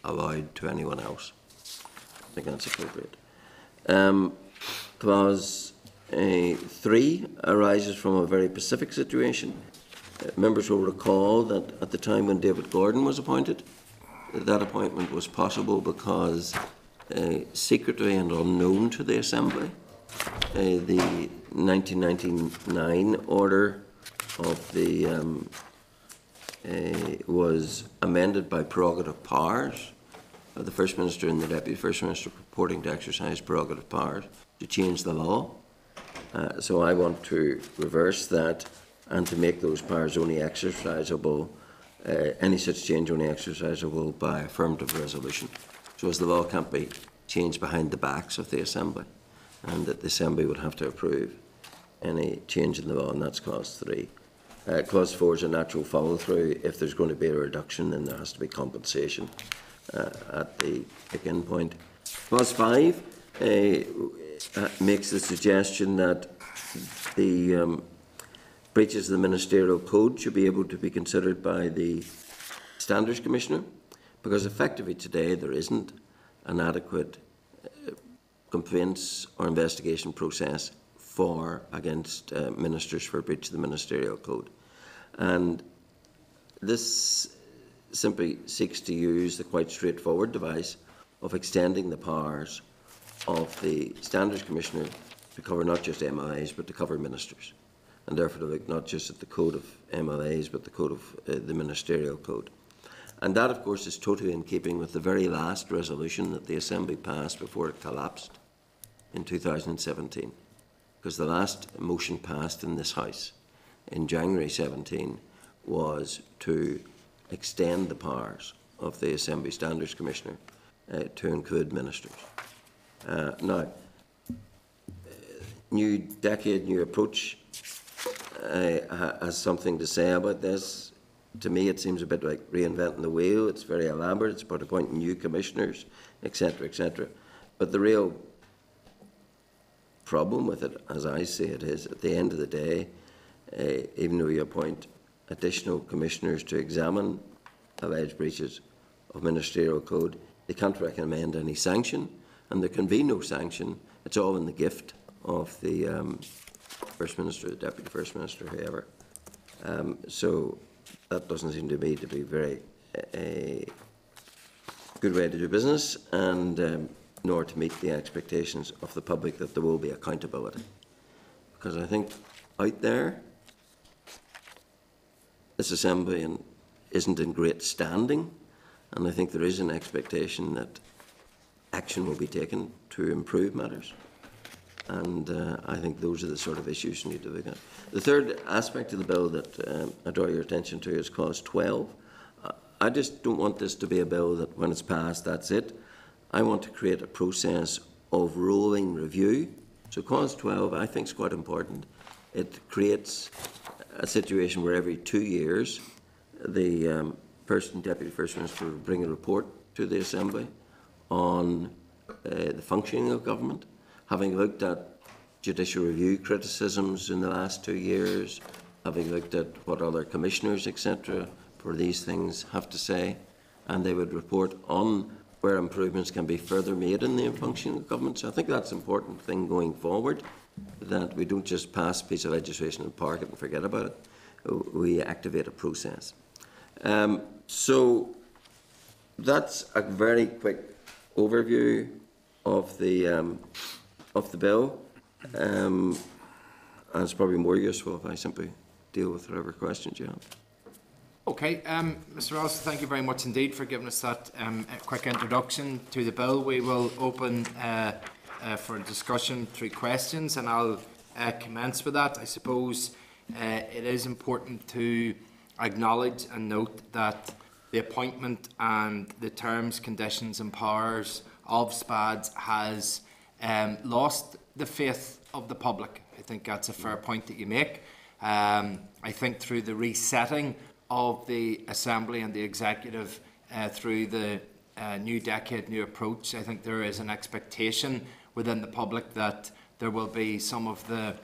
allowed to anyone else. I think that's appropriate. Um, clause uh, three arises from a very specific situation. Uh, members will recall that at the time when David Gordon was appointed, that appointment was possible because uh, secretly and unknown to the Assembly, uh, the nineteen ninety-nine order of the um, uh, was amended by prerogative powers of the First Minister and the Deputy First Minister purporting to exercise prerogative powers to change the law. Uh, so I want to reverse that and to make those powers only exercisable, uh, any such change only exercisable by affirmative resolution. So as the law can't be changed behind the backs of the Assembly, and that the Assembly would have to approve any change in the law, and that's Clause three. Uh, clause four is a natural follow-through. If there's going to be a reduction, then there has to be compensation uh, at the begin point. Clause five uh, uh, makes the suggestion that the um, breaches of the Ministerial Code should be able to be considered by the Standards Commissioner, because effectively today there isn't an adequate uh, complaints or investigation process for against uh, ministers for breach of the Ministerial Code. And this simply seeks to use the quite straightforward device of extending the powers of the Standards Commissioner to cover not just M L As but to cover ministers, and therefore to look not just at the code of M L As but the code of uh, the Ministerial Code. And that, of course, is totally in keeping with the very last resolution that the Assembly passed before it collapsed in two thousand seventeen, because the last motion passed in this House in January seventeen was to extend the powers of the Assembly Standards Commissioner uh, to include ministers. Uh, now, New Decade, New Approach Uh, has something to say about this. To me, it seems a bit like reinventing the wheel. It's very elaborate. It's about appointing new commissioners, et cetera, et cetera. But the real problem with it, as I see it, is at the end of the day, uh, even though you appoint additional commissioners to examine alleged breaches of ministerial code, they can't recommend any sanction, and there can be no sanction. It's all in the gift of the Um, First Minister, the Deputy First Minister, whoever. Um, so that doesn't seem to me to be very a good way to do business, and um, nor to meet the expectations of the public that there will be accountability. Because I think out there, this Assembly in, isn't in great standing, and I think there is an expectation that action will be taken to improve matters. And uh, I think those are the sort of issues you need to look at. The third aspect of the bill that um, I draw your attention to is Clause twelve. I just don't want this to be a bill that when it's passed, that's it. I want to create a process of rolling review. So Clause twelve, I think, is quite important. It creates a situation where every two years, the um, person, Deputy First Minister, will bring a report to the Assembly on uh, the functioning of government, having looked at judicial review criticisms in the last two years, having looked at what other commissioners, et cetera, for these things have to say, and they would report on where improvements can be further made in the functioning of government. So I think that's an important thing going forward, that we don't just pass a piece of legislation and park it and forget about it. We activate a process. Um, so that's a very quick overview of the Um, of the bill, um, and it's probably more useful if I simply deal with whatever questions you have. Okay, um, Mister Ross, thank you very much indeed for giving us that um, quick introduction to the bill. We will open uh, uh, for discussion three questions, and I'll uh, commence with that. I suppose uh, it is important to acknowledge and note that the appointment and the terms, conditions and powers of S P A Ds has um, lost the faith of the public. I think that's a fair point that you make. Um, I think through the resetting of the Assembly and the Executive uh, through the uh, New Decade, New Approach, I think there is an expectation within the public that there will be some of the,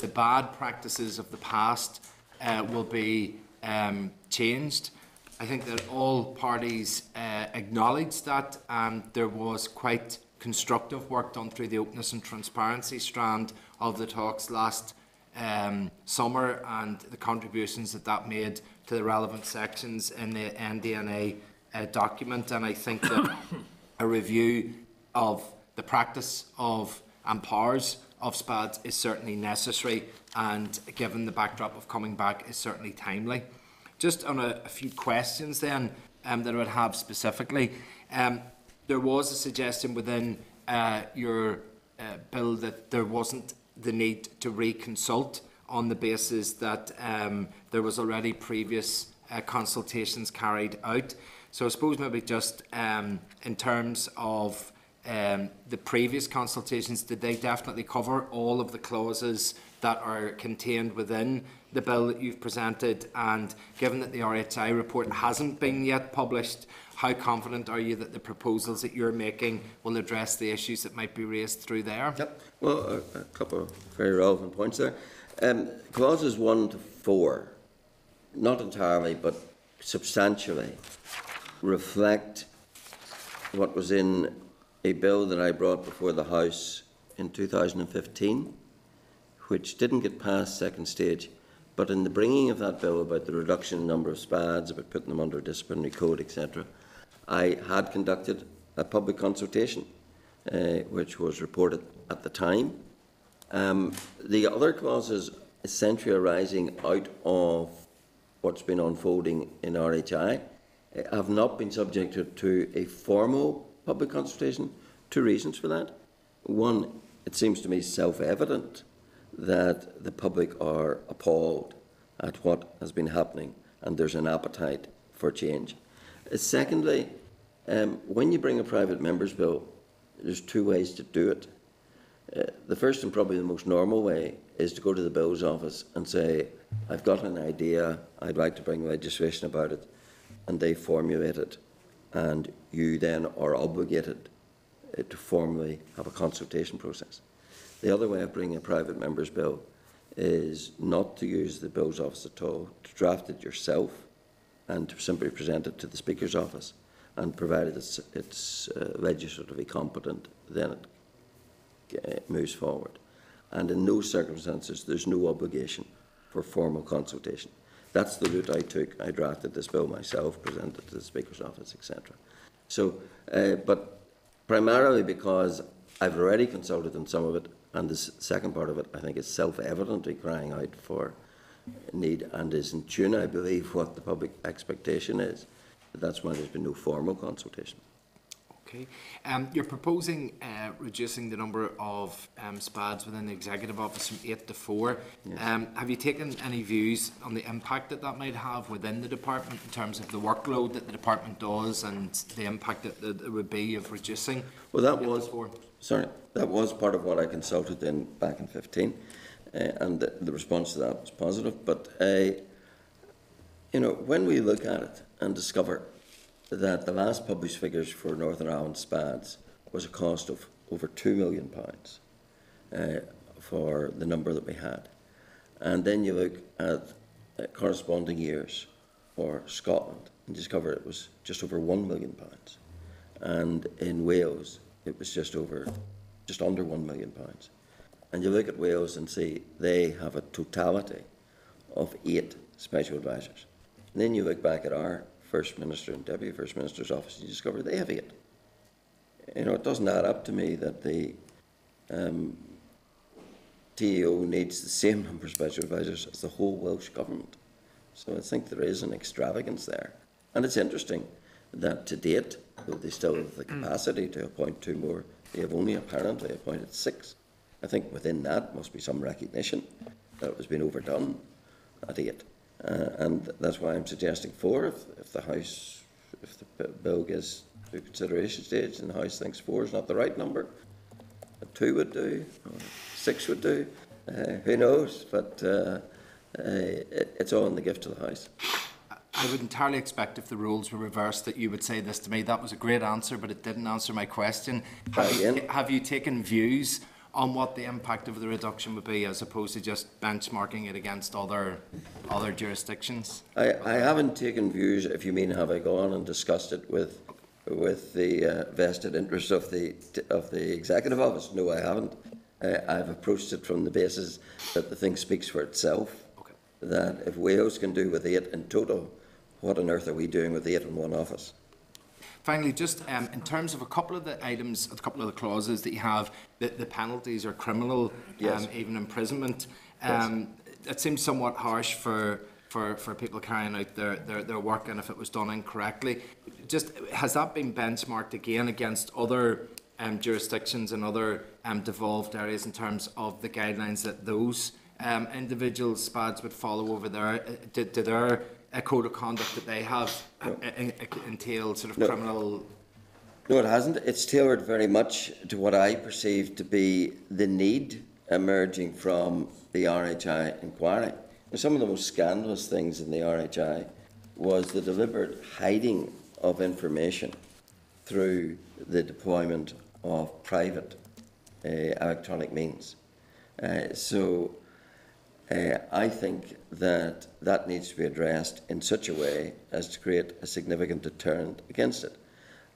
the bad practices of the past uh, will be um, changed. I think that all parties uh, acknowledged that, and there was quite constructive work done through the openness and transparency strand of the talks last um, summer, and the contributions that that made to the relevant sections in the N D N A uh, document. And I think that a review of the practice of and powers of S P A Ds is certainly necessary, and given the backdrop of coming back is certainly timely. Just on a, a few questions then um, that I would have specifically. Um, there was a suggestion within uh, your uh, bill that there wasn't the need to reconsult on the basis that um, there was already previous uh, consultations carried out. So I suppose maybe just um, in terms of Um, the previous consultations, did they definitely cover all of the clauses that are contained within the bill that you've presented? And given that the R H I report hasn't been yet published, how confident are you that the proposals that you're making will address the issues that might be raised through there? Yep. Well, a, a couple of very relevant points there. Um, clauses one to four, not entirely but substantially, reflect what was in a bill that I brought before the House in two thousand fifteen, which didn't get past second stage, but in the bringing of that bill about the reduction in the number of S P A Ds, about putting them under a disciplinary code, et cetera, I had conducted a public consultation, uh, which was reported at the time. Um, the other clauses essentially arising out of what's been unfolding in R H I have not been subjected to a formal public consultation. Two reasons for that. One, it seems to me self-evident that the public are appalled at what has been happening, and there's an appetite for change. Uh, secondly, um, when you bring a private member's bill, there's two ways to do it. Uh, the first and probably the most normal way is to go to the Bill's office and say, I've got an idea, I'd like to bring legislation about it, and they formulate it. And you then are obligated uh, to formally have a consultation process. The other way of bringing a private member's bill is not to use the Bill's office at all, to draft it yourself and to simply present it to the Speaker's office, and provided it's, it's uh, legislatively competent, then it uh, moves forward. And in those circumstances, there's no obligation for formal consultation. That's the route I took. I drafted this bill myself, presented it to the Speaker's office, et cetera. So, uh, but primarily because I've already consulted on some of it, and this second part of it, I think, is self-evidently crying out for need and is in tune, I believe, what the public expectation is. That's why there's been no formal consultation. Okay. Um, you're proposing uh, reducing the number of um, S P A Ds within the Executive Office from eight to four. Yes. Um, have you taken any views on the impact that that might have within the department in terms of the workload that the department does and the impact that, that it would be of reducing? Well, that was sorry, that was part of what I consulted in back in fifteen, uh, and the, the response to that was positive. But uh, you know, when we look at it and discover that the last published figures for Northern Ireland S P A Ds was a cost of over two million pounds uh, for the number that we had. And then you look at uh, corresponding years for Scotland and discover it was just over one million pounds. And in Wales, it was just over, just under one million pounds. And you look at Wales and see they have a totality of eight special advisors. And then you look back at our First Minister and Deputy First Minister's office, you discover they have eight. You know, it doesn't add up to me that the um, T E O needs the same number of special advisors as the whole Welsh Government. So I think there is an extravagance there. And it's interesting that to date, though they still have the capacity to appoint two more, they have only apparently appointed six. I think within that must be some recognition that it was being overdone at eight. Uh, and that's why I'm suggesting four. If, if the House, if the bill gets to consideration stage and the House thinks four is not the right number, two would do, or six would do. Uh, who knows? But uh, uh, it, it's all in the gift of the House. I would entirely expect if the rules were reversed that you would say this to me. That was a great answer, but it didn't answer my question. Have, you, have you taken views on what the impact of the reduction would be, as opposed to just benchmarking it against other other jurisdictions? I, I haven't taken views. If you mean, have I gone and discussed it with with the uh, vested interests of the of the Executive Office? No, I haven't. Uh, I've approached it from the basis that the thing speaks for itself. Okay. That if Wales can do with eight in total, what on earth are we doing with eight in one office? Finally, just um, in terms of a couple of the items, a couple of the clauses that you have, the, the penalties are criminal, yes. um, even imprisonment. Um, yes. It seems somewhat harsh for, for, for people carrying out their, their, their work, and if it was done incorrectly. Just, has that been benchmarked again against other um, jurisdictions and other um, devolved areas in terms of the guidelines that those um, individual spads would follow over there? Do, do their a code of conduct that they have no. entailed sort of no. criminal... No, it hasn't. It's tailored very much to what I perceive to be the need emerging from the R H I inquiry. And some of the most scandalous things in the R H I was the deliberate hiding of information through the deployment of private uh, electronic means. Uh, so... Uh, I think that that needs to be addressed in such a way as to create a significant deterrent against it.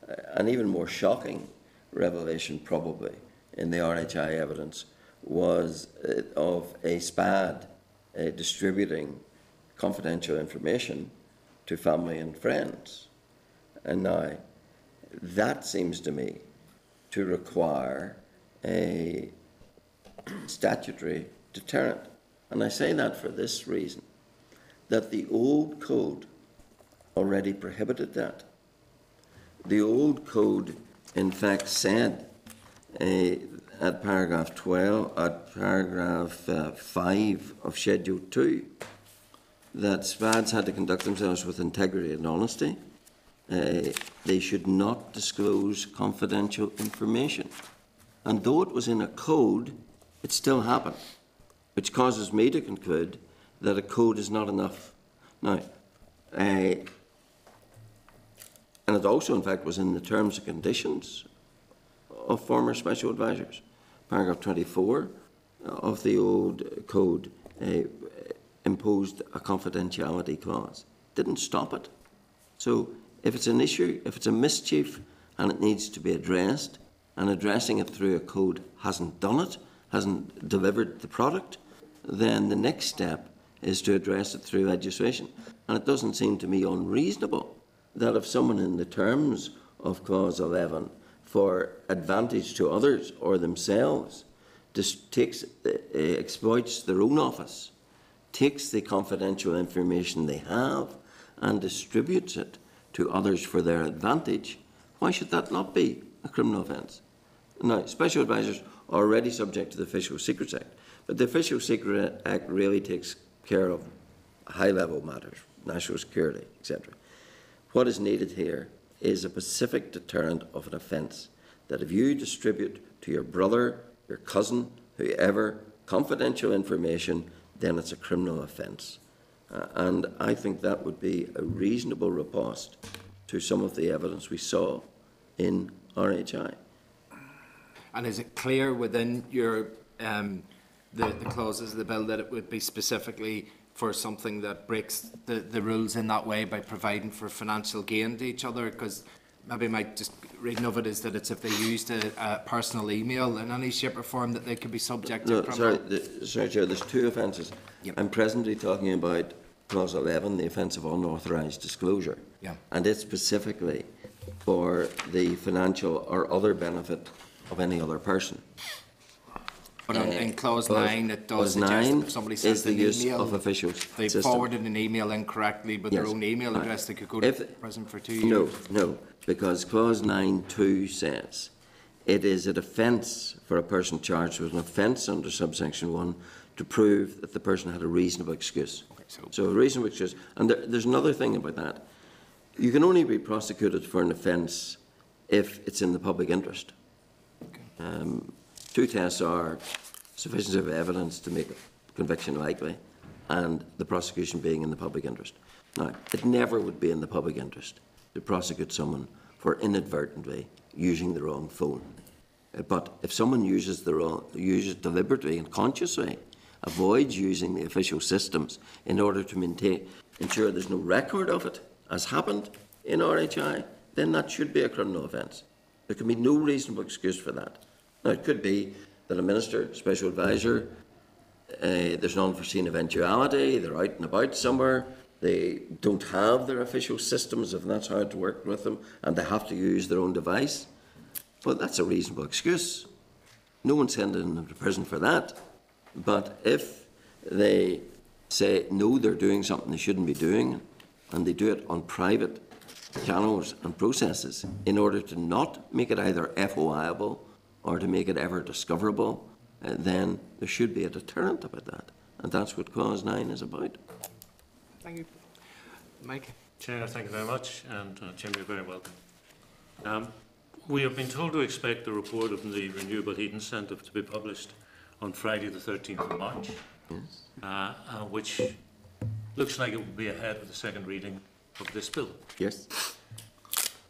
Uh, an even more shocking revelation, probably, in the R H I evidence was uh, of a SPAD uh, distributing confidential information to family and friends. And now, that seems to me to require a statutory deterrent. And I say that for this reason, that the old code already prohibited that. The old code, in fact, said uh, at paragraph twelve, at paragraph uh, five of Schedule two, that SPADs had to conduct themselves with integrity and honesty. Uh, they should not disclose confidential information. And though it was in a code, it still happened, which causes me to conclude that a code is not enough. Now, uh, and it also, in fact, was in the terms and conditions of former special advisors. Paragraph twenty-four of the old code uh, imposed a confidentiality clause. Didn't stop it. So if it's an issue, if it's a mischief, and it needs to be addressed, and addressing it through a code hasn't done it, hasn't delivered the product, then the next step is to address it through legislation. And it doesn't seem to me unreasonable that if someone in the terms of Clause eleven, for advantage to others or themselves, just takes, uh, exploits their own office, takes the confidential information they have and distributes it to others for their advantage, why should that not be a criminal offence? Now, special advisors already subject to the Official Secrets Act. But the Official Secrets Act really takes care of high-level matters, national security, et cetera. What is needed here is a specific deterrent of an offence, that if you distribute to your brother, your cousin, whoever, confidential information, then it's a criminal offence. Uh, and I think that would be a reasonable riposte to some of the evidence we saw in R H I. And is it clear within your um, the, the clauses of the bill that it would be specifically for something that breaks the, the rules in that way by providing for financial gain to each other? Because maybe my just reading of it is that it's if they used a, a personal email in any shape or form that they could be subject no, to. Sorry, the, sorry, Chair, there's two offences. Yep. I'm presently talking about Clause eleven, the offence of unauthorised disclosure. Yeah. And it's specifically for the financial or other benefit of any other person. But in, in clause, clause nine, it does suggest that if somebody says the use email, of officials they system. forwarded an email incorrectly with yes. their own email right. address, they could go to if, prison for two years. No, no, because clause nine two says it is a offence for a person charged with an offence under subsection one to prove that the person had a reasonable excuse. Okay, so, so a reasonable excuse. And there, there's another thing about that. You can only be prosecuted for an offence if it's in the public interest. Okay. Um, two tests are sufficiency of evidence to make a conviction likely and the prosecution being in the public interest. Now, it never would be in the public interest to prosecute someone for inadvertently using the wrong phone. But if someone uses the wrong, uses deliberately and consciously, avoids using the official systems in order to maintain, ensure there's no record of it, as happened in R H I, then that should be a criminal offence. There can be no reasonable excuse for that. Now, it could be that a minister, special advisor, uh, there's an unforeseen eventuality, they're out and about somewhere, they don't have their official systems, if that's how it worked with them, and they have to use their own device. Well, that's a reasonable excuse. No one's sending them to prison for that. But if they say, no, they're doing something they shouldn't be doing, and they do it on private channels and processes in order to not make it either F O I able or to make it ever discoverable, uh, then there should be a deterrent about that. And that's what Clause nine is about. Thank you. Mike? Chair, thank you very much. And uh, Chair, you're very welcome. Um, We have been told to expect the report of the Renewable Heat Incentive to be published on Friday the thirteenth of March, yes. uh, uh, which looks like it will be ahead of the second reading of this bill. Yes.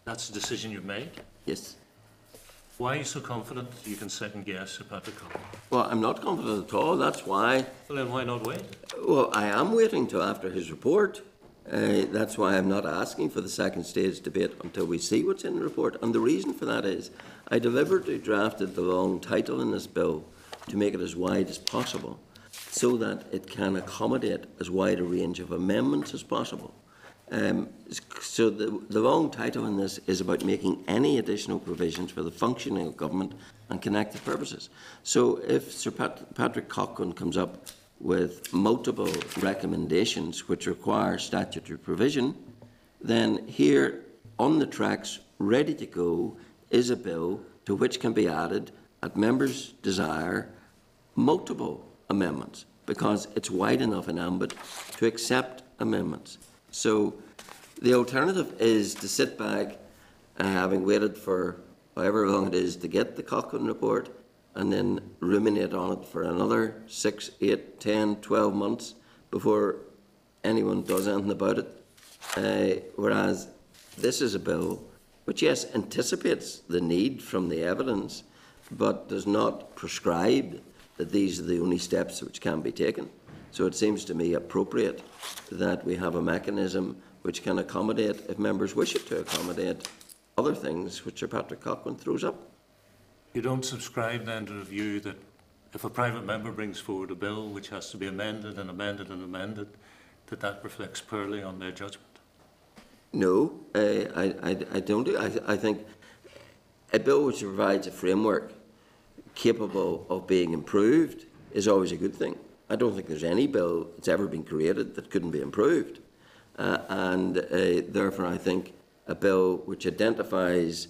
That's the decision you've made? Yes. Why are you so confident you can second-guess a protocol? Well, I'm not confident at all, that's why... Well, then why not wait? Well, I am waiting till after his report. Uh, that's why I'm not asking for the second stage debate until we see what's in the report. And the reason for that is I deliberately drafted the long title in this bill to make it as wide as possible so that it can accommodate as wide a range of amendments as possible. Um, so the, the long title in this is about making any additional provisions for the functioning of government and connected purposes. So if Sir Pat- Patrick Cochran comes up with multiple recommendations which require statutory provision, then here on the tracks, ready to go, is a bill to which can be added, at members' desire, multiple amendments, because it's wide enough an ambit to accept amendments. So the alternative is to sit back, uh, having waited for however long it is to get the Cochran report, and then ruminate on it for another six, eight, ten, twelve months before anyone does anything about it. Uh, whereas this is a bill which, yes, anticipates the need from the evidence, but does not prescribe that these are the only steps which can be taken. So it seems to me appropriate that we have a mechanism which can accommodate, if members wish it to accommodate, other things which Sir Patrick Cochran throws up. You don't subscribe then to the view that if a private member brings forward a bill which has to be amended and amended and amended, that that reflects poorly on their judgment? No, uh, I, I, I don't. I, I think a bill which provides a framework capable of being improved is always a good thing. I don't think there's any bill that's ever been created that couldn't be improved. Uh, and uh, therefore I think a bill which identifies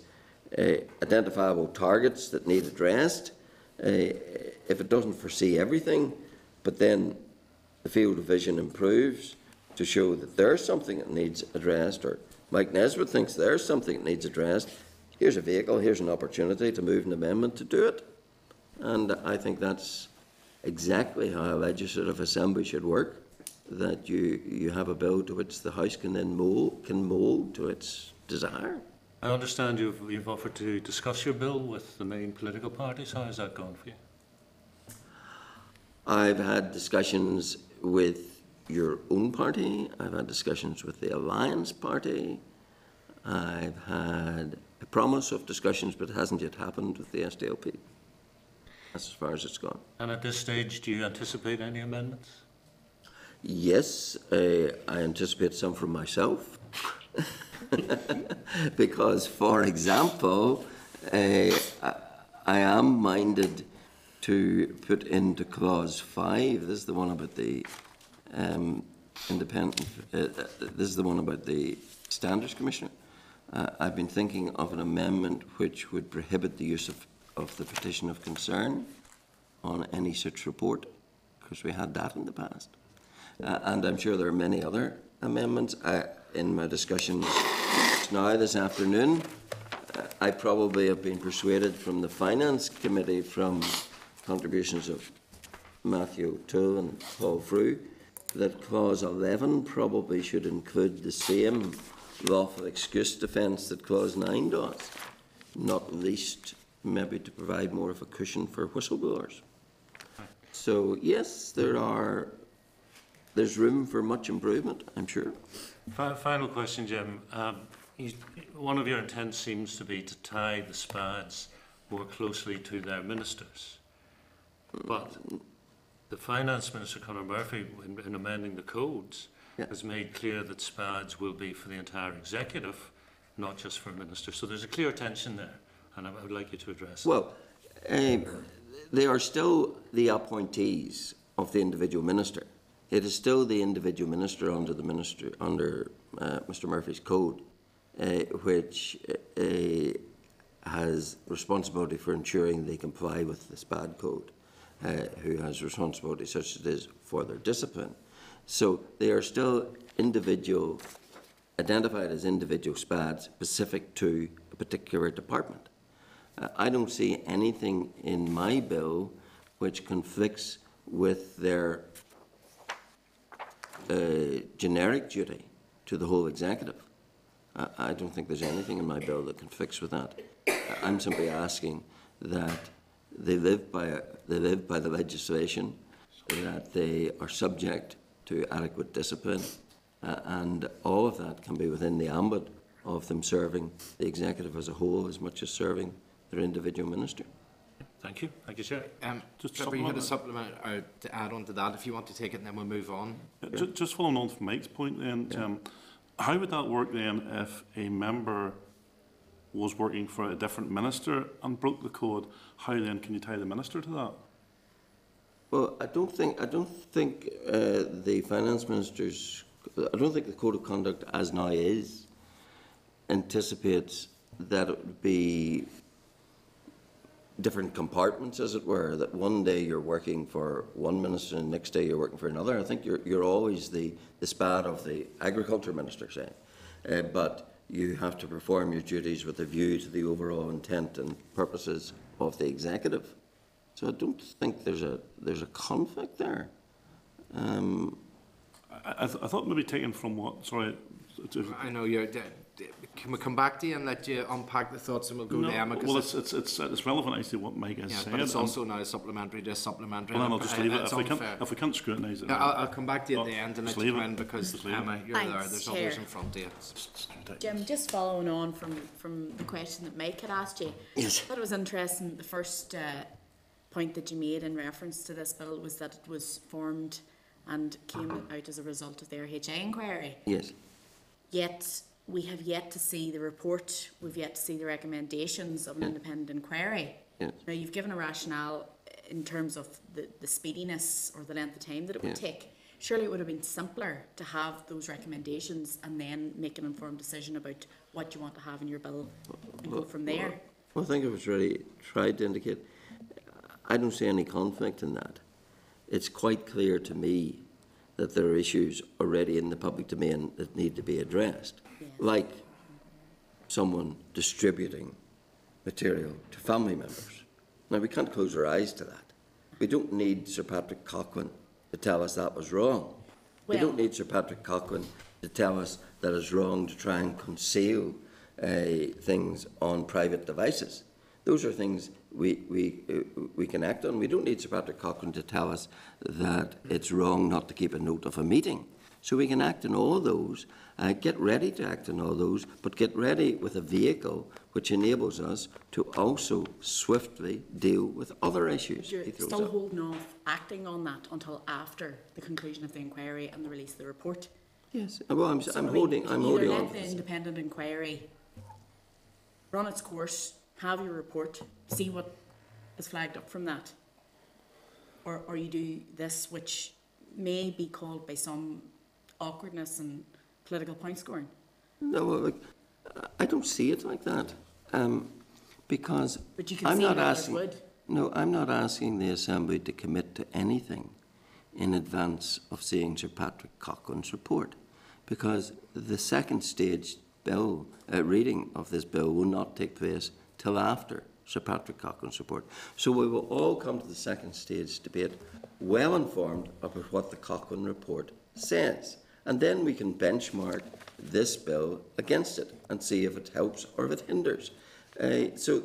Uh, identifiable targets that need addressed, uh, if it doesn't foresee everything, but then the field of vision improves to show that there's something that needs addressed, or Mike Nesbitt thinks there's something that needs addressed, here's a vehicle, here's an opportunity to move an amendment to do it. And I think that's exactly how a legislative assembly should work, that you, you have a bill to which the House can then mould, can mould to its desire. I understand you've, you've offered to discuss your bill with the main political parties. How has that gone for you? I've had discussions with your own party. I've had discussions with the Alliance Party. I've had a promise of discussions, but it hasn't yet happened with the S D L P. That's as far as it's gone. And at this stage, do you anticipate any amendments? Yes, uh, I anticipate some from myself. Because, for example, uh, I am minded to put into clause five. This is the one about the um, independent. Uh, this is the one about the Standards Commissioner. Uh, I've been thinking of an amendment which would prohibit the use of, of the petition of concern on any such report because we had that in the past. Uh, and I'm sure there are many other amendments. I, in my discussions now this afternoon, uh, I probably have been persuaded from the Finance Committee, from contributions of Matthew Too and Paul Frew, that clause eleven probably should include the same lawful excuse defence that clause nine does, not least maybe to provide more of a cushion for whistleblowers. So yes, there are, there's room for much improvement, I'm sure. Final question, Jim. Um, you, one of your intents seems to be to tie the SPADs more closely to their ministers. But the Finance Minister, Conor Murphy, in, in amending the codes, yeah. has made clear that SPADs will be for the entire executive, not just for a minister. So there's a clear tension there, and I would like you to address well, that. Well, um, they are still the appointees of the individual minister. It is still the individual minister under the minister under uh, Mister Murphy's code, uh, which uh, has responsibility for ensuring they comply with the SPAD code, uh, who has responsibility such as it is for their discipline. So they are still individual, identified as individual SPADs specific to a particular department. Uh, I don't see anything in my bill which conflicts with their uh, generic duty to the whole executive. I, I don't think there's anything in my bill that conflicts with that. I'm simply asking that they live by, they live by the legislation, that they are subject to adequate discipline, uh, and all of that can be within the ambit of them serving the executive as a whole as much as serving their individual minister. Thank you. Thank you, Chair. Um, just Trevor, you had a supplement or to add on to that if you want to take it, and then we'll move on. Yeah, yeah. Just, just following on from Mike's point then, yeah. um, how would that work then if a member was working for a different minister and broke the code? How then can you tie the minister to that? Well, I don't think I don't think uh, the finance minister's I don't think the code of conduct as now is anticipates that it would be different compartments, as it were, that one day you're working for one minister and the next day you're working for another. I think you're, you're always the, the SPAD of the agriculture minister, say, uh, but you have to perform your duties with a view to the overall intent and purposes of the executive. So I don't think there's a, there's a conflict there. Um, I, I, th I thought maybe taken from what, sorry. I know you're... Can we come back to you and let you unpack the thoughts, and we'll go no, to Emma? Well, it's, it's, it's, it's relevant, actually, what Mike has yeah, said. But it's also um, now supplementary to supplementary. Well, I'll just leave it. If we, can't, if we can't scrutinise it. No, I'll, I'll come back to you at the end and let you in, because, Emma, you're Thanks, there. There's others in front of you. Jim, just following on from, from the question that Mike had asked you, yes. I thought it was interesting, the first uh, point that you made in reference to this bill was that it was formed and came out as a result of the R H I inquiry. Yes. Yet... we have yet to see the report, we've yet to see the recommendations of an yeah. independent inquiry. Yeah. Now, you've given a rationale in terms of the, the speediness or the length of time that it would yeah. take. Surely it would have been simpler to have those recommendations and then make an informed decision about what you want to have in your bill and well, go from there. Well, well, I think I was really tried to indicate, I don't see any conflict in that. It's quite clear to me that there are issues already in the public domain that need to be addressed. Like someone distributing material to family members. Now, we can't close our eyes to that. We don't need Sir Patrick Cochran to tell us that was wrong. Well, we don't need Sir Patrick Cochran to tell us that it's wrong to try and conceal uh, things on private devices. Those are things we, we, uh, we can act on. We don't need Sir Patrick Cochran to tell us that it's wrong not to keep a note of a meeting. So we can act on all those, uh, get ready to act on all those, but get ready with a vehicle which enables us to also swiftly deal with other issues. But you're still up. holding off acting on that until after the conclusion of the inquiry and the release of the report. Yes. Well, I'm, so I'm holding, I'm holding on. Let the independent inquiry run its course, have your report, see what is flagged up from that, or or you do this, which may be called by some awkwardness and political point scoring. No, like, I don't see it like that, um, because but you can I'm see not asking. No, I'm not asking the Assembly to commit to anything in advance of seeing Sir Patrick Cockran's report, because the second stage bill uh, reading of this bill will not take place till after Sir Patrick Cockran's report. So we will all come to the second stage debate well informed about what the Cochran report says, and then we can benchmark this bill against it and see if it helps or if it hinders. Uh, so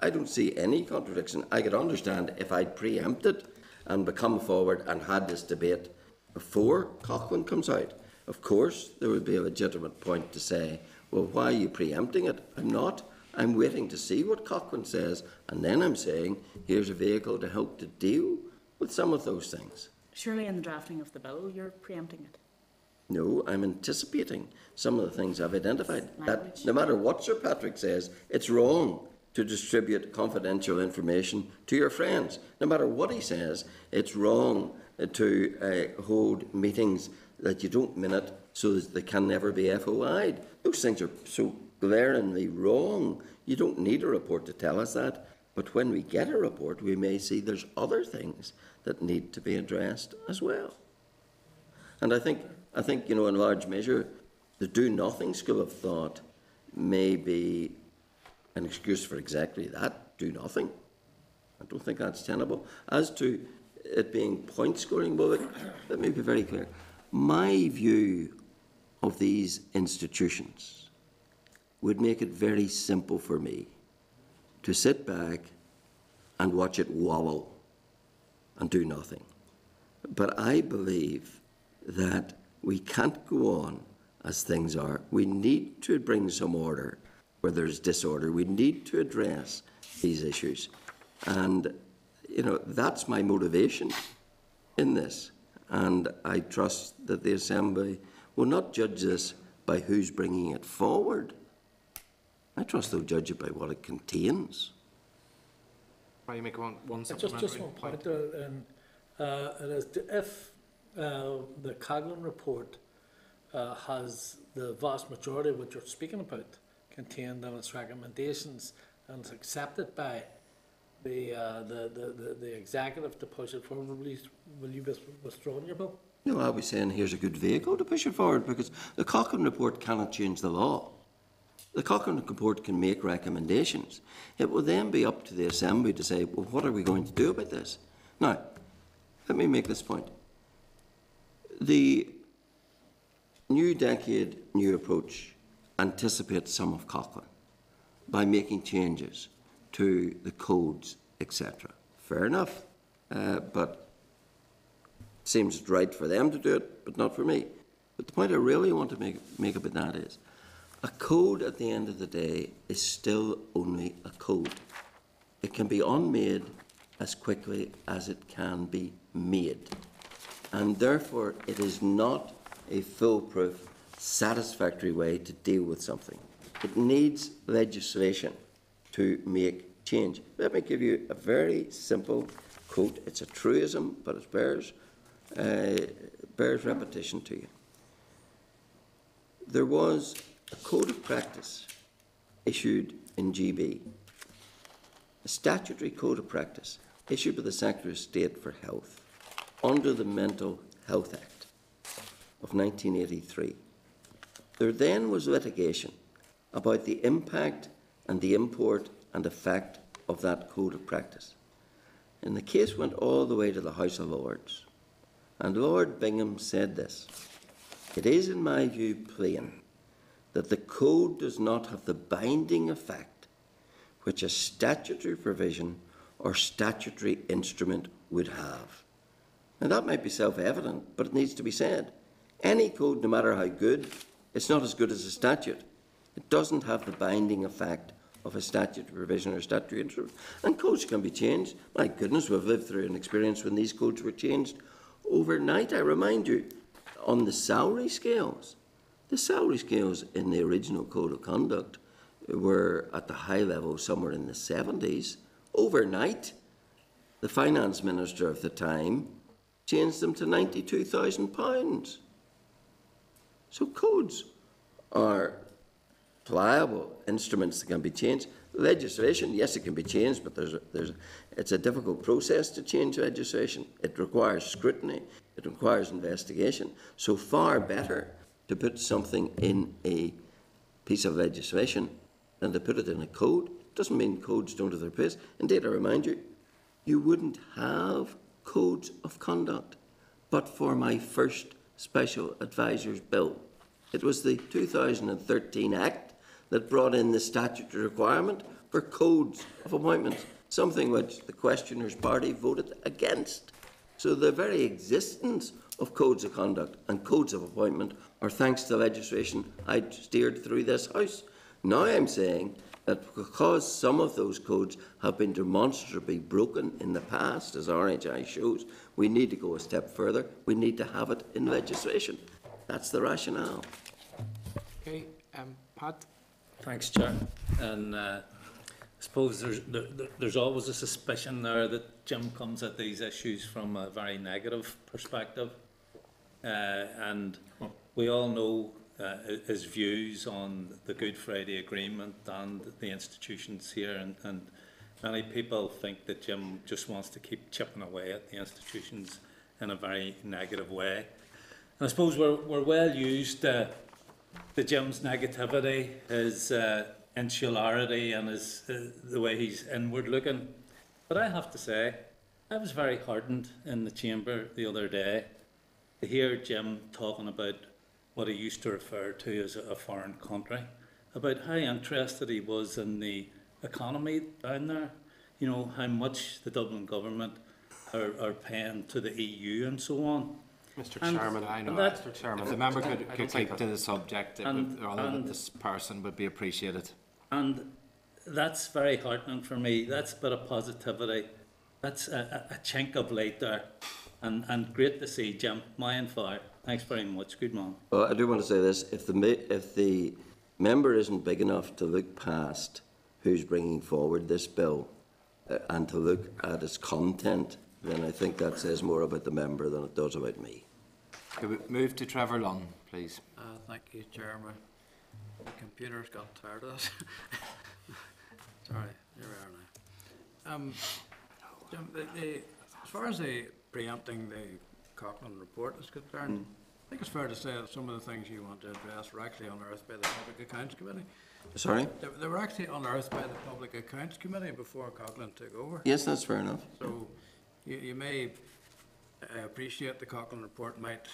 I don't see any contradiction. I could understand if I'd preempted and become forward and had this debate before Cochran comes out. Of course, there would be a legitimate point to say, well, why are you preempting it? I'm not. I'm waiting to see what Cochran says, and then I'm saying, here's a vehicle to help to deal with some of those things. Surely in the drafting of the bill, you're preempting it? No, I'm anticipating some of the things I've identified. That no matter what Sir Patrick says, it's wrong to distribute confidential information to your friends. No matter what he says, it's wrong to uh, hold meetings that you don't minute so that they can never be F O I'd. Those things are so glaringly wrong. You don't need a report to tell us that. But when we get a report, we may see there's other things that need to be addressed as well. And I think, I think you know, in large measure, the do-nothing school of thought may be an excuse for exactly that, do-nothing. I don't think that's tenable. As to it being point-scoring, well, let me be very clear. My view of these institutions would make it very simple for me to sit back and watch it wallow and do nothing. But I believe that we can't go on as things are. We need to bring some order where there's disorder. We need to address these issues. And, you know, that's my motivation in this. And I trust that the Assembly will not judge this by who's bringing it forward. I trust they'll judge it by what it contains. Why you make one, one supplementary just, just one point. point uh, and, uh, it is to, if uh, the Coghlan report uh, has the vast majority of what you're speaking about contained in its recommendations and is accepted by The, uh, the, the, the, the executive to push it forward, will you withdraw your bill? No, I'll be saying here's a good vehicle to push it forward, because the Cochran report cannot change the law. The Cochran report can make recommendations. It will then be up to the Assembly to say, well, what are we going to do about this? Now, let me make this point. The New Decade, New Approach anticipates some of Cochran by making changes to the codes, et cetera. Fair enough, uh, but it seems right for them to do it, but not for me. But the point I really want to make, make about that is, a code at the end of the day is still only a code. It can be unmade as quickly as it can be made. And therefore, it is not a foolproof, satisfactory way to deal with something. It needs legislation to make change. Let me give you a very simple quote. It's a truism, but it bears, uh, bears repetition to you. There was a code of practice issued in G B, a statutory code of practice issued by the Secretary of State for Health under the Mental Health Act of nineteen eighty-three. There then was litigation about the impact and the import and effect of that code of practice. And the case went all the way to the House of Lords. And Lord Bingham said this: it is, in my view, plain that the code does not have the binding effect which a statutory provision or statutory instrument would have. Now, that might be self-evident, but it needs to be said. Any code, no matter how good, it's not as good as a statute. It doesn't have the binding effect of a statutory provision or statutory instrument. And codes can be changed. My goodness, we've lived through an experience when these codes were changed overnight. I remind you, on the salary scales, the salary scales in the original Code of Conduct were at the high level somewhere in the seventies. Overnight, the finance minister of the time changed them to ninety-two thousand pounds. So codes are pliable instruments that can be changed. Legislation, yes, it can be changed, but there's a, there's a, it's a difficult process to change legislation. It requires scrutiny. It requires investigation. So far better to put something in a piece of legislation than to put it in a code. It doesn't mean codes don't have their place. Indeed, I remind you, you wouldn't have codes of conduct but for my first Special Advisors Bill. It was the two thousand thirteen Act that brought in the statutory requirement for codes of appointments, something which the Questioner's Party voted against. So the very existence of codes of conduct and codes of appointment are thanks to legislation I steered through this House. Now I'm saying that because some of those codes have been demonstrably broken in the past, as R H I shows, we need to go a step further. We need to have it in legislation. That's the rationale. Okay, um, Pat. Thanks, Chair. And uh, I suppose there's, there, there's always a suspicion there that Jim comes at these issues from a very negative perspective. Uh, and we all know Uh, his views on the Good Friday Agreement and the institutions here, and, and many people think that Jim just wants to keep chipping away at the institutions in a very negative way. And I suppose we're, we're well used uh, to Jim's negativity, his uh, insularity and his, uh, the way he's inward looking. But I have to say, I was very heartened in the chamber the other day to hear Jim talking about what he used to refer to as a foreign country, about how interested he was in the economy down there, you know, how much the Dublin government are, are paying to the E U and so on. Mister And Chairman, I know, that, Mister Chairman, the member could, could keep to the subject, and, would, although and, this person would be appreciated. And that's very heartening for me. That's a bit of positivity. That's a, a, a chink of light there. And, and great to see Jim, my and fire. Thanks very much. Good morning. Well, I do want to say this. If the, if the member isn't big enough to look past who's bringing forward this bill uh, and to look at its content, then I think that says more about the member than it does about me. Could we move to Trevor Long, please? Uh, thank you, Chairman. The computer's got tired of us. Sorry, here we are now. Um, Jim, the, the, as far as the preempting the Cochran report is concerned, mm. I think it's fair to say that some of the things you want to address were actually unearthed by the Public Accounts Committee. Sorry? They, they were actually unearthed by the Public Accounts Committee before Cochran took over. Yes, that's fair enough. So you, you may uh, appreciate the Cochran report might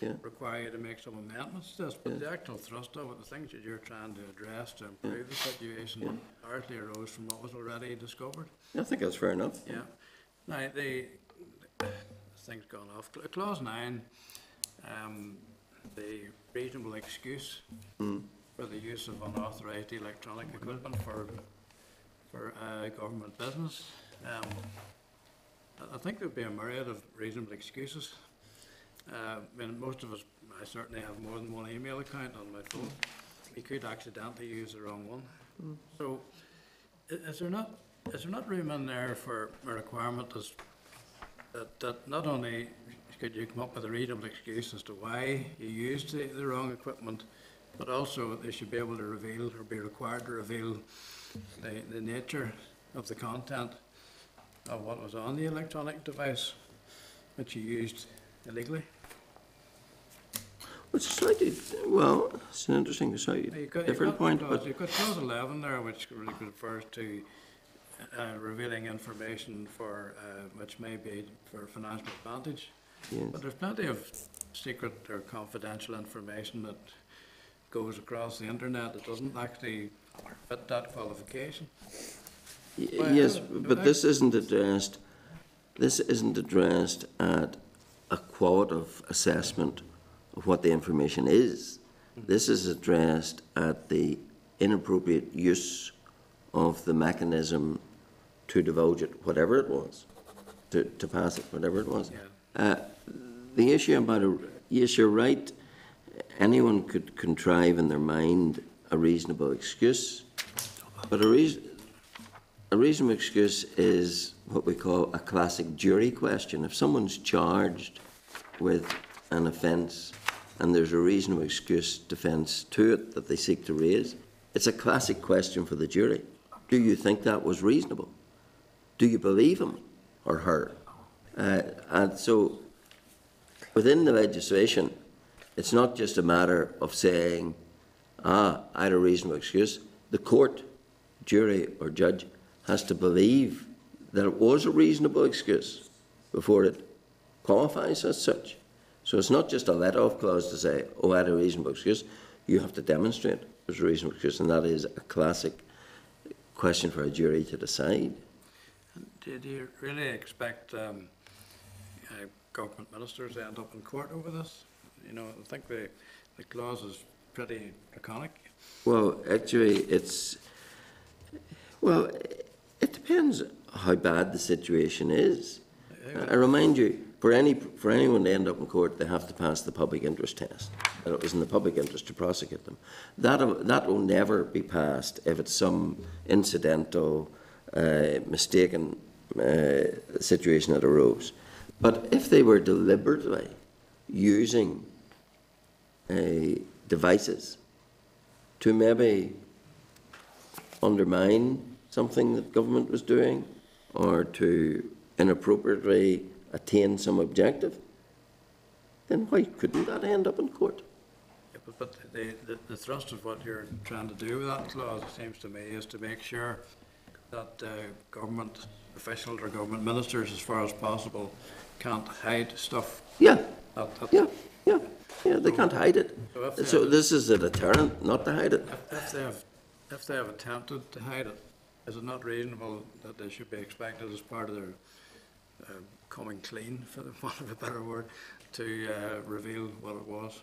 yeah. require you to make some amendments to this, but yeah. the actual thrust of it, the things that you're trying to address to improve yeah. the situation, yeah. largely arose from what was already discovered. I think that's fair enough. Yeah. Now, the... things gone off. Clause nine, um, the reasonable excuse mm. for the use of unauthorised electronic equipment for for uh, government business. Um, I think there'd be a myriad of reasonable excuses. Uh, and most of us, I certainly have more than one email account on my phone. We could accidentally use the wrong one. Mm. So, is there not is there not room in there for a requirement as That, that not only could you come up with a reasonable excuse as to why you used the, the wrong equipment, but also they should be able to reveal or be required to reveal the, the nature of the content of what was on the electronic device that you used illegally? Well, it's slightly, well, it's an interesting, slightly got, different point. Clause, but you've got clause eleven there, which really refers to Uh, revealing information for uh, which may be for financial advantage, yes. But there's plenty of secret or confidential information that goes across the internet that doesn't actually fit that qualification. Y well, yes, uh, but this isn't addressed. This isn't addressed at a qualitative assessment of what the information is. Mm-hmm. This is addressed at the inappropriate use of the mechanism to divulge it, whatever it was, to, to pass it, whatever it was. Yeah. Uh, the issue about, a, yes, you're right, anyone could contrive in their mind a reasonable excuse, but a, reason, a reasonable excuse is what we call a classic jury question. If someone's charged with an offence and there's a reasonable excuse defence to it that they seek to raise, it's a classic question for the jury. Do you think that was reasonable? Do you believe him or her? Uh, and so within the legislation, it's not just a matter of saying, ah, I had a reasonable excuse. The court, jury or judge has to believe that it was a reasonable excuse before it qualifies as such. So it's not just a let-off clause to say, oh, I had a reasonable excuse. You have to demonstrate there's a reasonable excuse, and that is a classic question for a jury to decide. Did you really expect um, uh, government ministers to end up in court over this? You know, I think the, the clause is pretty laconic. Well, actually, it's... Well, it depends how bad the situation is. Uh, I remind you, for, any, for anyone to end up in court, they have to pass the public interest test. And it was in the public interest to prosecute them. That, that will never be passed if it's some incidental... Uh, mistaken uh, situation that arose. But if they were deliberately using uh, devices to maybe undermine something that government was doing or to inappropriately attain some objective, then why couldn't that end up in court? Yeah, but but the, the, the thrust of what you're trying to do with that clause, it seems to me, is to make sure that uh, government officials or government ministers, as far as possible, can't hide stuff. Yeah, that, that, yeah, yeah, yeah. They so, can't hide it. So, so have, this is a deterrent not to hide it. If, if they have, if they have attempted to hide it, is it not reasonable that they should be expected, as part of their uh, coming clean, for the want of a better word, to uh, reveal what it was?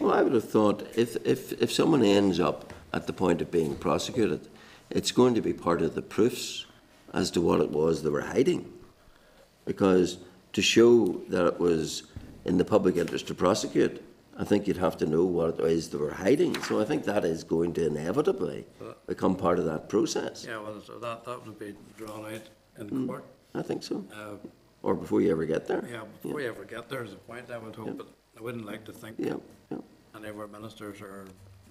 Well, I would have thought if if if someone ends up at the point of being prosecuted, it's going to be part of the proofs as to what it was they were hiding. Because to show that it was in the public interest to prosecute, I think you'd have to know what it is they were hiding. So I think that is going to inevitably become part of that process. Yeah, well, so that, that would be drawn out in mm, court. I think so. Uh, or before you ever get there. Yeah, before yeah. you ever get there is a point, I would hope. Yeah. But I wouldn't like to think yeah, yeah. any of our ministers are...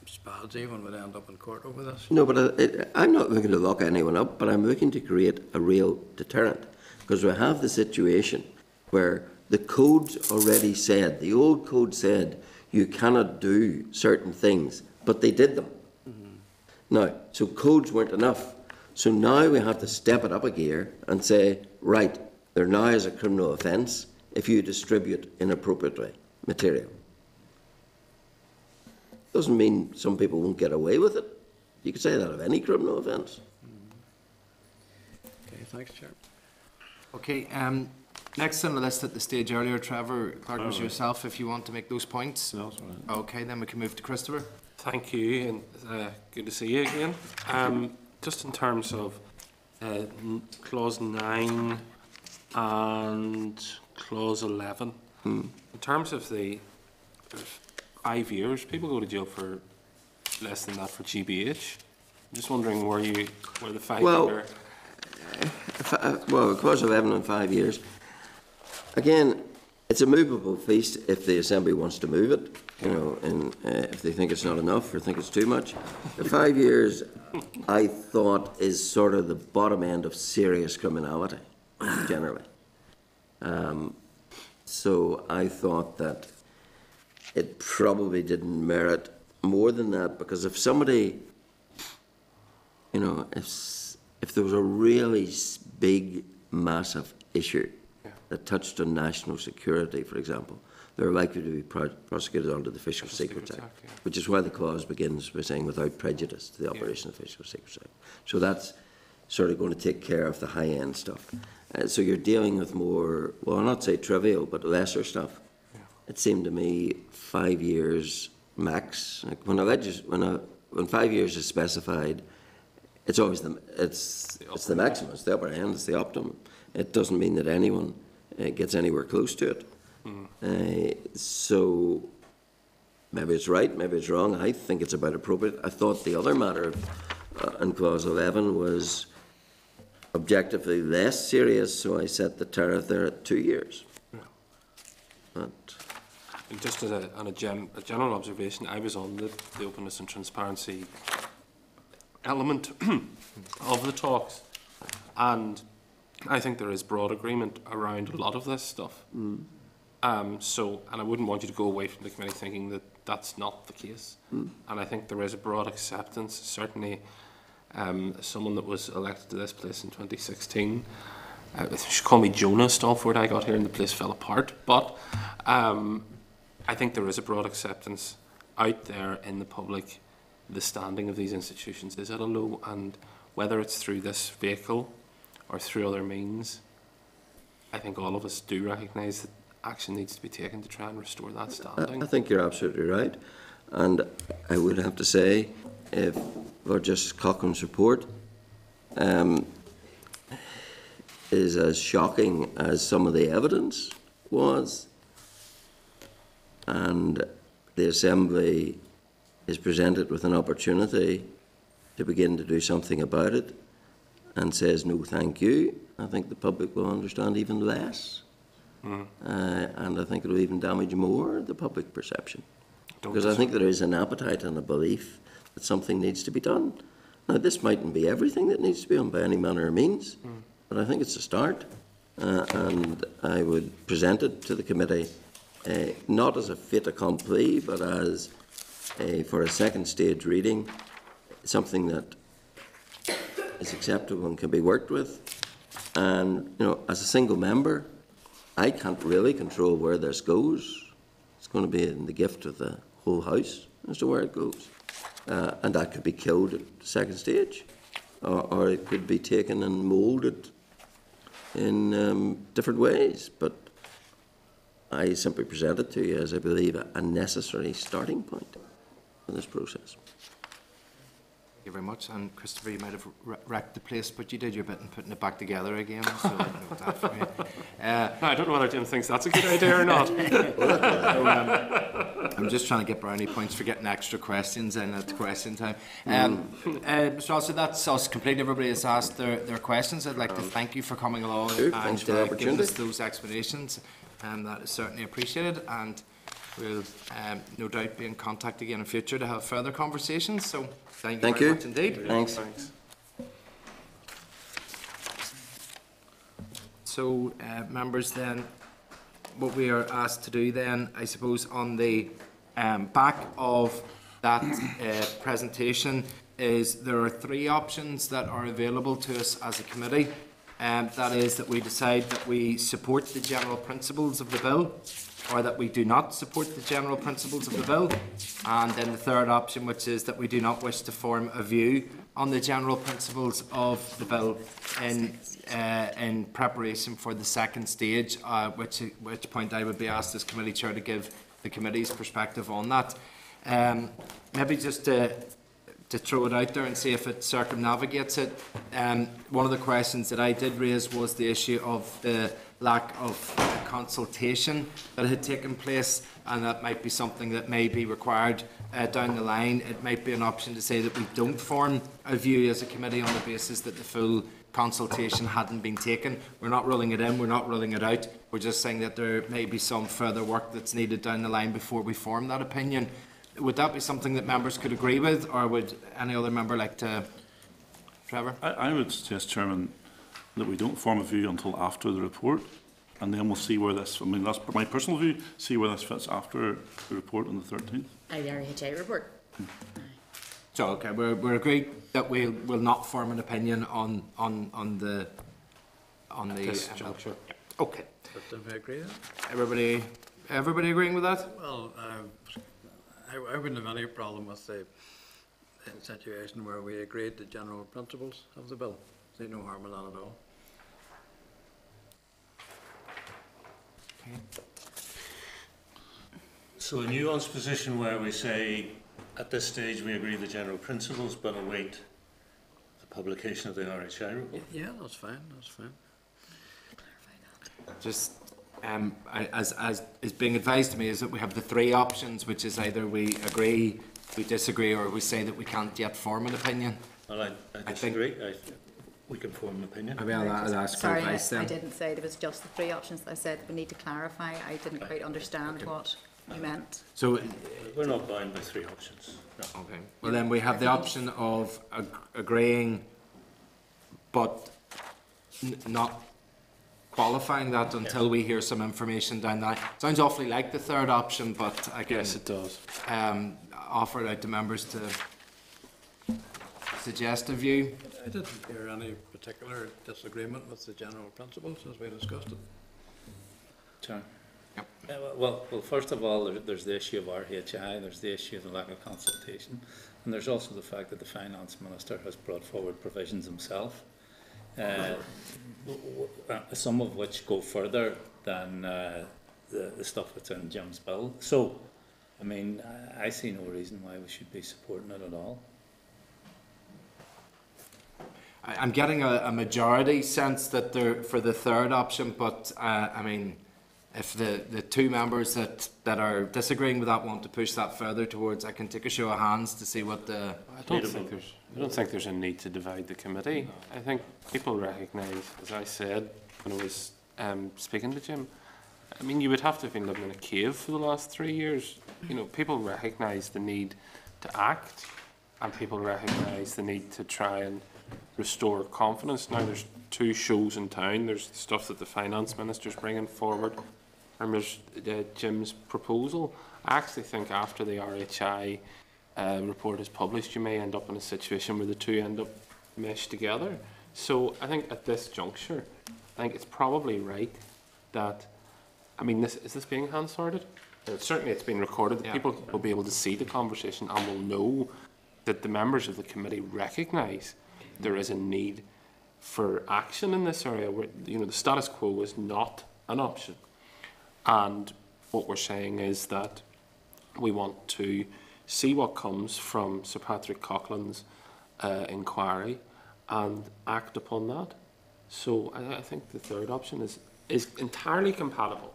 Spads even would end up in court over this. No, but I, I'm not looking to lock anyone up, but I'm looking to create a real deterrent, because we have the situation where the codes already said, the old code said, you cannot do certain things, but they did them. Mm-hmm. Now, so codes weren't enough. So now we have to step it up a gear and say, right, there now is a criminal offence if you distribute inappropriately material. Doesn't mean some people won't get away with it. You could say that of any criminal offence. Mm. Okay, thanks, Chair. Okay, um, next on the list at the stage earlier, Trevor, Clark, was right. yourself, if you want to make those points. No, that's right. Okay, then we can move to Christopher. Thank you, and uh, good to see you again. Um, just in terms of uh, clause nine and clause eleven, hmm. in terms of the. Five years, people go to jail for less than that for G B H. I'm just wondering where you, where the five well, year. Uh, well, clause eleven and five years. Again, it's a movable feast if the Assembly wants to move it, you know, and uh, if they think it's not enough or think it's too much. The five years, I thought, is sort of the bottom end of serious criminality, generally. Um, so I thought that it probably didn't merit more than that, because if somebody, you know, if, if there was a really big, massive issue yeah. that touched on national security, for example, they're likely to be pro prosecuted under the Fiscal Secrets Act, yeah. which is why the clause begins by saying without prejudice to the operation yeah. of the Fiscal Secrets Act. So that's sort of going to take care of the high-end stuff. Uh, so you're dealing with more, well, I'll not say trivial, but lesser stuff. It seemed to me five years max. Like when a legis when a when five years is specified, it's always the it's the it's the maximum, it's the upper end, it's the optimum. It doesn't mean that anyone uh, gets anywhere close to it. Mm. Uh, so maybe it's right, maybe it's wrong. I think it's about appropriate. I thought the other matter uh, in clause eleven was objectively less serious, so I set the tariff there at two years. Yeah. But just as a, on a, gen, a general observation, I was on the, the openness and transparency element of the talks, and I think there is broad agreement around a lot of this stuff. Mm. Um, so, and I wouldn't want you to go away from the committee thinking that that's not the case. Mm. And I think there is a broad acceptance. Certainly, um, someone that was elected to this place in twenty sixteen, uh, she called me Jonah Stalford. I got here and the place fell apart. But um, I think there is a broad acceptance out there in the public. The standing of these institutions is at a low, and whether it's through this vehicle or through other means, I think all of us do recognise that action needs to be taken to try and restore that standing. I think you're absolutely right, and I would have to say, if or just Cochrane's report um, is as shocking as some of the evidence was, and the Assembly is presented with an opportunity to begin to do something about it and says no thank you, I think the public will understand even less. Mm. Uh, and I think it will even damage more the public perception. Don't because I think there is an appetite and a belief that something needs to be done. Now, this mightn't be everything that needs to be done by any manner or means, mm. but I think it's a start. Uh, and I would present it to the committee, uh, not as a fait accompli, but as a, for a second stage reading, something that is acceptable and can be worked with. And, you know, as a single member, I can't really control where this goes. It's going to be in the gift of the whole House as to where it goes. Uh, and that could be killed at the second stage, or, or it could be taken and moulded in um, different ways. But I simply present it to you as, I believe, a necessary starting point for this process. Thank you very much. And Christopher, you might have wrecked the place, but you did your bit in putting it back together again. So I don't know that for you. Uh, no, I don't know whether Jim thinks that's a good idea or not. um, I'm just trying to get brownie points for getting extra questions in at question time. Um, mm. uh, Mister Rosser, that's us complete. Everybody has asked their, their questions. I'd like um, to thank you for coming along sure, and thanks for uh, giving us those explanations. Um, that is certainly appreciated, and we'll um, no doubt be in contact again in future to have further conversations. So thank you thank very you. much indeed. Thanks. Thanks. So uh, members, then what we are asked to do then, I suppose, on the um, back of that uh, presentation is there are three options that are available to us as a committee. Um, that is that we decide that we support the general principles of the bill, or that we do not support the general principles of the bill, and then the third option, which is that we do not wish to form a view on the general principles of the bill in, uh, in preparation for the second stage, uh, which, which point I would be asked as committee chair to give the committee's perspective on that. Um, maybe just to to throw it out there and see if it circumnavigates it. Um, one of the questions that I did raise was the issue of the lack of uh, consultation that had taken place, and that might be something that may be required uh, down the line. It might be an option to say that we don't form a view as a committee on the basis that the full consultation hadn't been taken. We're not ruling it in, we're not ruling it out. We're just saying that there may be some further work that's needed down the line before we form that opinion. Would that be something that members could agree with, or would any other member like to... Trevor? I, I would suggest, Chairman, that we don't form a view until after the report, and then we'll see where this... I mean, that's my personal view, see where this fits after the report on the thirteenth. Uh, the R H A report. Hmm. So, OK, we're, we're agreed that we will not form an opinion on, on, on the... on the... Yes, uh, sure. Yeah. OK. Did we agree? Everybody, everybody agreeing with that? Well, um, I wouldn't have any problem with the situation where we agreed the general principles of the bill. There's no harm in that at all. Okay. So a nuanced position where we say, at this stage we agree the general principles, but await the publication of the R H I report. Yeah, that's fine. That's fine. Just. Um, as, as is being advised to me, is that we have the three options, which is either we agree, we disagree, or we say that we can't yet form an opinion. Well, I, I disagree. I think I, we can form an opinion. I mean, I'll, I'll ask Sorry, advice, I, I didn't say there was just the three options. I said we need to clarify. I didn't okay. quite understand okay. what you meant. So we're not bound by three options. No. Okay. Well, then we have the option of ag agreeing, but n not qualifying that until yeah. we hear some information down that. Sounds awfully like the third option, but I guess yes, it does. Um, offer it out to members to suggest a view. I didn't hear any particular disagreement with the general principles as we discussed it. Sure. Yep. Uh, well, well, first of all, there's the issue of R H I, there's the issue of the lack of consultation, and there's also the fact that the Finance Minister has brought forward provisions himself, uh, some of which go further than uh, the, the stuff that's in Jim's bill. So, I mean, I see no reason why we should be supporting it at all. I'm getting a, a majority sense that they're for the third option, but uh, I mean, if the, the two members that, that are disagreeing with that want to push that further towards, I can take a show of hands to see what the... I don't, think there's, I don't think there's a need to divide the committee. No. I think people recognise, as I said when I was um, speaking to Jim, I mean, you would have to have been living in a cave for the last three years. You know, people recognise the need to act, and people recognise the need to try and restore confidence. Now there's two shows in town. There's the stuff that the Finance Minister's bringing forward, and there's uh, Jim's proposal. I actually think after the R H I uh, report is published, you may end up in a situation where the two end up meshed together. So I think at this juncture, I think it's probably right that, I mean, this is this being hand-sorted? Uh, certainly it's been recorded. Yeah. People will be able to see the conversation and will know that the members of the committee recognise there is a need for action in this area where, you know, the status quo is not an option. And what we're saying is that we want to see what comes from Sir Patrick Coughlin's uh, inquiry and act upon that. So I, I think the third option is, is entirely compatible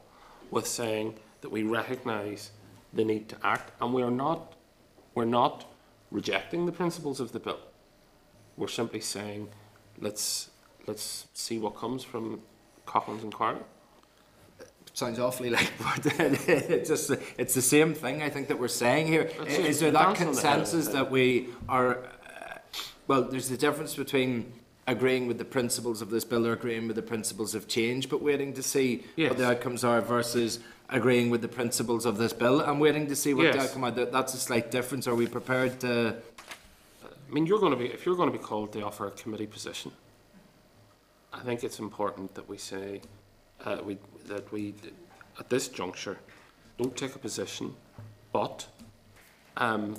with saying that we recognise the need to act, and we are not, we're not rejecting the principles of the bill. We're simply saying, let's let's see what comes from Coughlin's inquiry. Sounds awfully like, but it's just it's the same thing. I think that we're saying here is, is there that consensus the that we are? Uh, well, there's the difference between agreeing with the principles of this bill or agreeing with the principles of change, but waiting to see yes. what the outcomes are, versus agreeing with the principles of this bill and waiting to see what yes. the outcome are. That's a slight difference. Are we prepared to? I mean, you're going to be, if you're going to be called to offer a committee position, I think it's important that we say uh, we, that we, at this juncture, don't take a position, but um,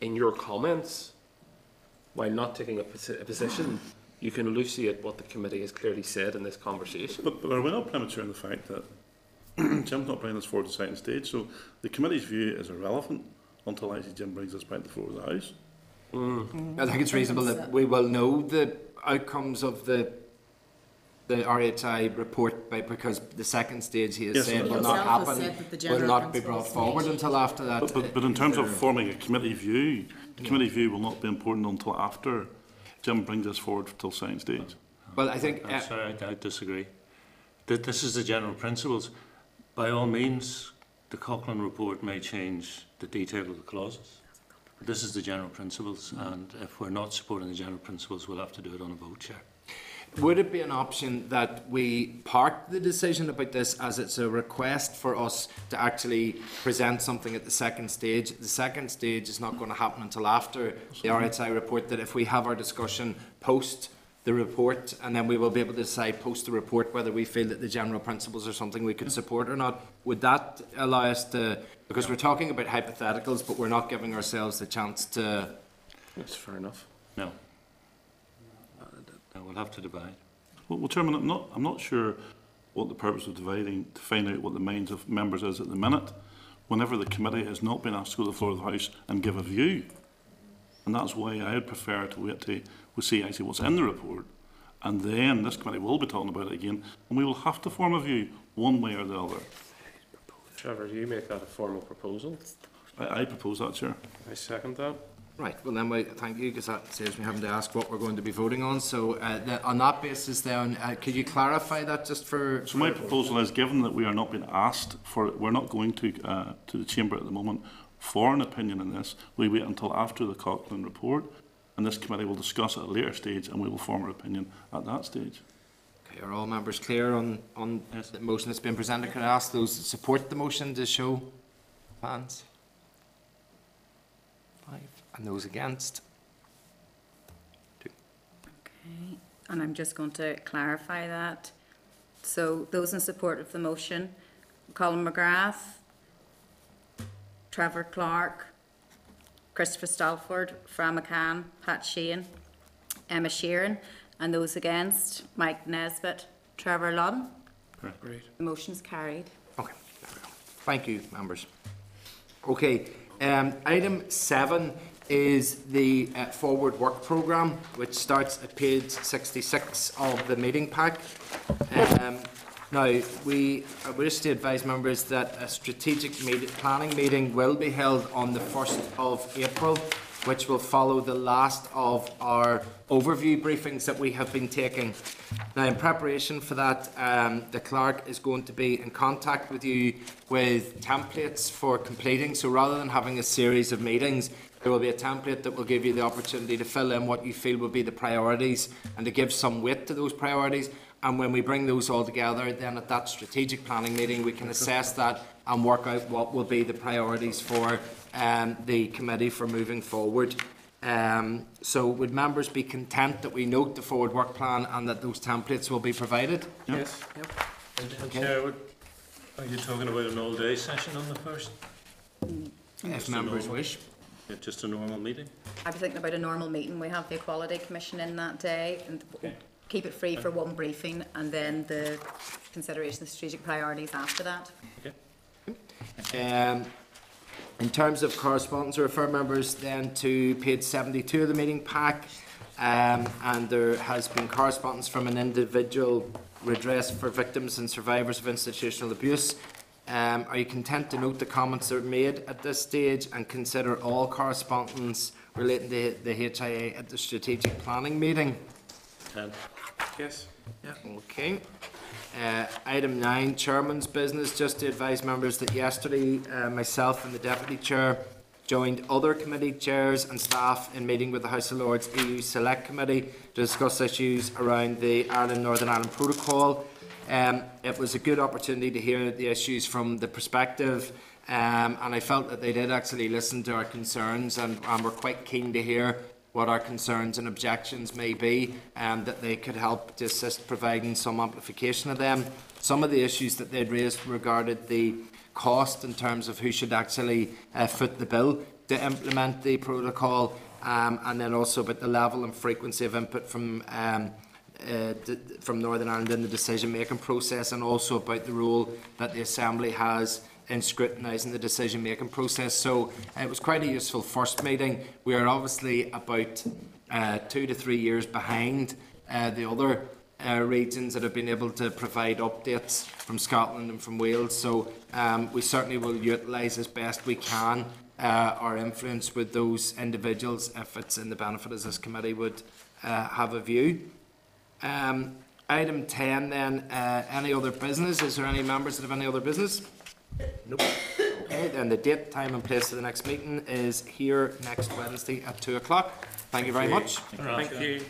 in your comments, while not taking a, posi a position, you can elucidate what the committee has clearly said in this conversation. But, but are we not premature in the fact that Jim's not bringing us forward to the second stage, so the committee's view is irrelevant until actually Jim brings us back to the floor of the House? Mm. I think it's reasonable that we will know the outcomes of the the R H I report, by, because the second stage he has yes, said will not happen, will not be brought forward until after that. But, but, but in terms of forming a committee view, the yeah. committee view will not be important until after Jim brings us forward till second stage. Well, I think... Uh, sorry, I, I disagree. This is the general principles. By all means, the Coughlin report may change the detail of the clauses. This is the general principles, and if we're not supporting the general principles, we'll have to do it on a vote, Chair. Would it be an option that we park the decision about this as it's a request for us to actually present something at the second stage? The second stage is not going to happen until after the R H I report, that if we have our discussion post the report, and then we will be able to decide post the report whether we feel that the general principles are something we could support or not. Would that allow us to... Because we're talking about hypotheticals, but we're not giving ourselves the chance to... That's fair enough. No. No, we'll have to divide. Well, well Chairman, I'm not, I'm not sure what the purpose of dividing, to find out what the minds of members is at the minute, whenever the committee has not been asked to go to the floor of the House and give a view. And that's why I would prefer to wait till we see actually what's in the report. And then this committee will be talking about it again, and we will have to form a view one way or the other. Trevor, do you make that a formal proposal? I, I propose that, Chair. I second that. Right, well then, we, thank you, because that saves me having to ask what we're going to be voting on. So uh, the, on that basis then, uh, could you clarify that just for... So for my proposal is, given that we are not being asked for, we're not going to, uh, to the Chamber at the moment for an opinion on this, we wait until after the Coughlan report, and this committee will discuss at a later stage and we will form our opinion at that stage. Okay, are all members clear on, on yes. the motion that's been presented? Could I ask those that support the motion to show hands? And those against? Two. Okay, and I'm just going to clarify that. So those in support of the motion, Colin McGrath, Trevor Clark, Christopher Stalford, Fran McCann, Pat Sheehan, Emma Sheeran, and those against, Mike Nesbitt, Trevor Lunn. Great. Great. The motion's carried. Okay, there we go. Thank you, members. Okay, um, item seven is the uh, forward work programme, which starts at page sixty-six of the meeting pack. Um, now, we wish to advise members that a strategic meet planning meeting will be held on the first of April, which will follow the last of our overview briefings that we have been taking. Now, in preparation for that, um, the clerk is going to be in contact with you with templates for completing. So rather than having a series of meetings, there will be a template that will give you the opportunity to fill in what you feel will be the priorities and to give some weight to those priorities. And when we bring those all together, then at that strategic planning meeting, we can assess that and work out what will be the priorities for um, the committee for moving forward. Um, so would members be content that we note the forward work plan and that those templates will be provided? Yep. Yes. Yep. And, and okay. Chair, would, are you talking about an all-day session on the first? Yes, if members wish. Yeah, just a normal meeting? I was thinking about a normal meeting. We have the Equality Commission in that day. And okay. Keep it free for one briefing and then the consideration of strategic priorities after that. Okay. Um, in terms of correspondence, I refer members then to page seventy-two of the meeting pack, um, and there has been correspondence from an individual redress for victims and survivors of institutional abuse. Um, are you content to note the comments that are made at this stage and consider all correspondence relating to the H I A at the strategic planning meeting? ten. Yes. Yeah. Okay. Uh, item nine, Chairman's business. Just to advise members that yesterday uh, myself and the Deputy Chair joined other committee chairs and staff in meeting with the House of Lords E U Select Committee to discuss issues around the Ireland Northern Ireland Protocol. Um, it was a good opportunity to hear the issues from the perspective, um, and I felt that they did actually listen to our concerns and, and were quite keen to hear what our concerns and objections may be, and um, that they could help to assist providing some amplification of them. Some of the issues that they'd raised regarded the cost in terms of who should actually uh, foot the bill to implement the protocol, um, and then also about the level and frequency of input from um, uh, from Northern Ireland in the decision-making process, and also about the role that the Assembly has in scrutinising the decision-making process. So uh, it was quite a useful first meeting. We are obviously about uh, two to three years behind uh, the other uh, regions that have been able to provide updates from Scotland and from Wales. So um, we certainly will utilise as best we can uh, our influence with those individuals if it's in the benefit, as this committee would uh, have a view. Um, item ten then, uh, any other business? Is there any members that have any other business? Nope. Okay, then the date, time and place of the next meeting is here next Wednesday at two o'clock. Thank you very much. Thank you.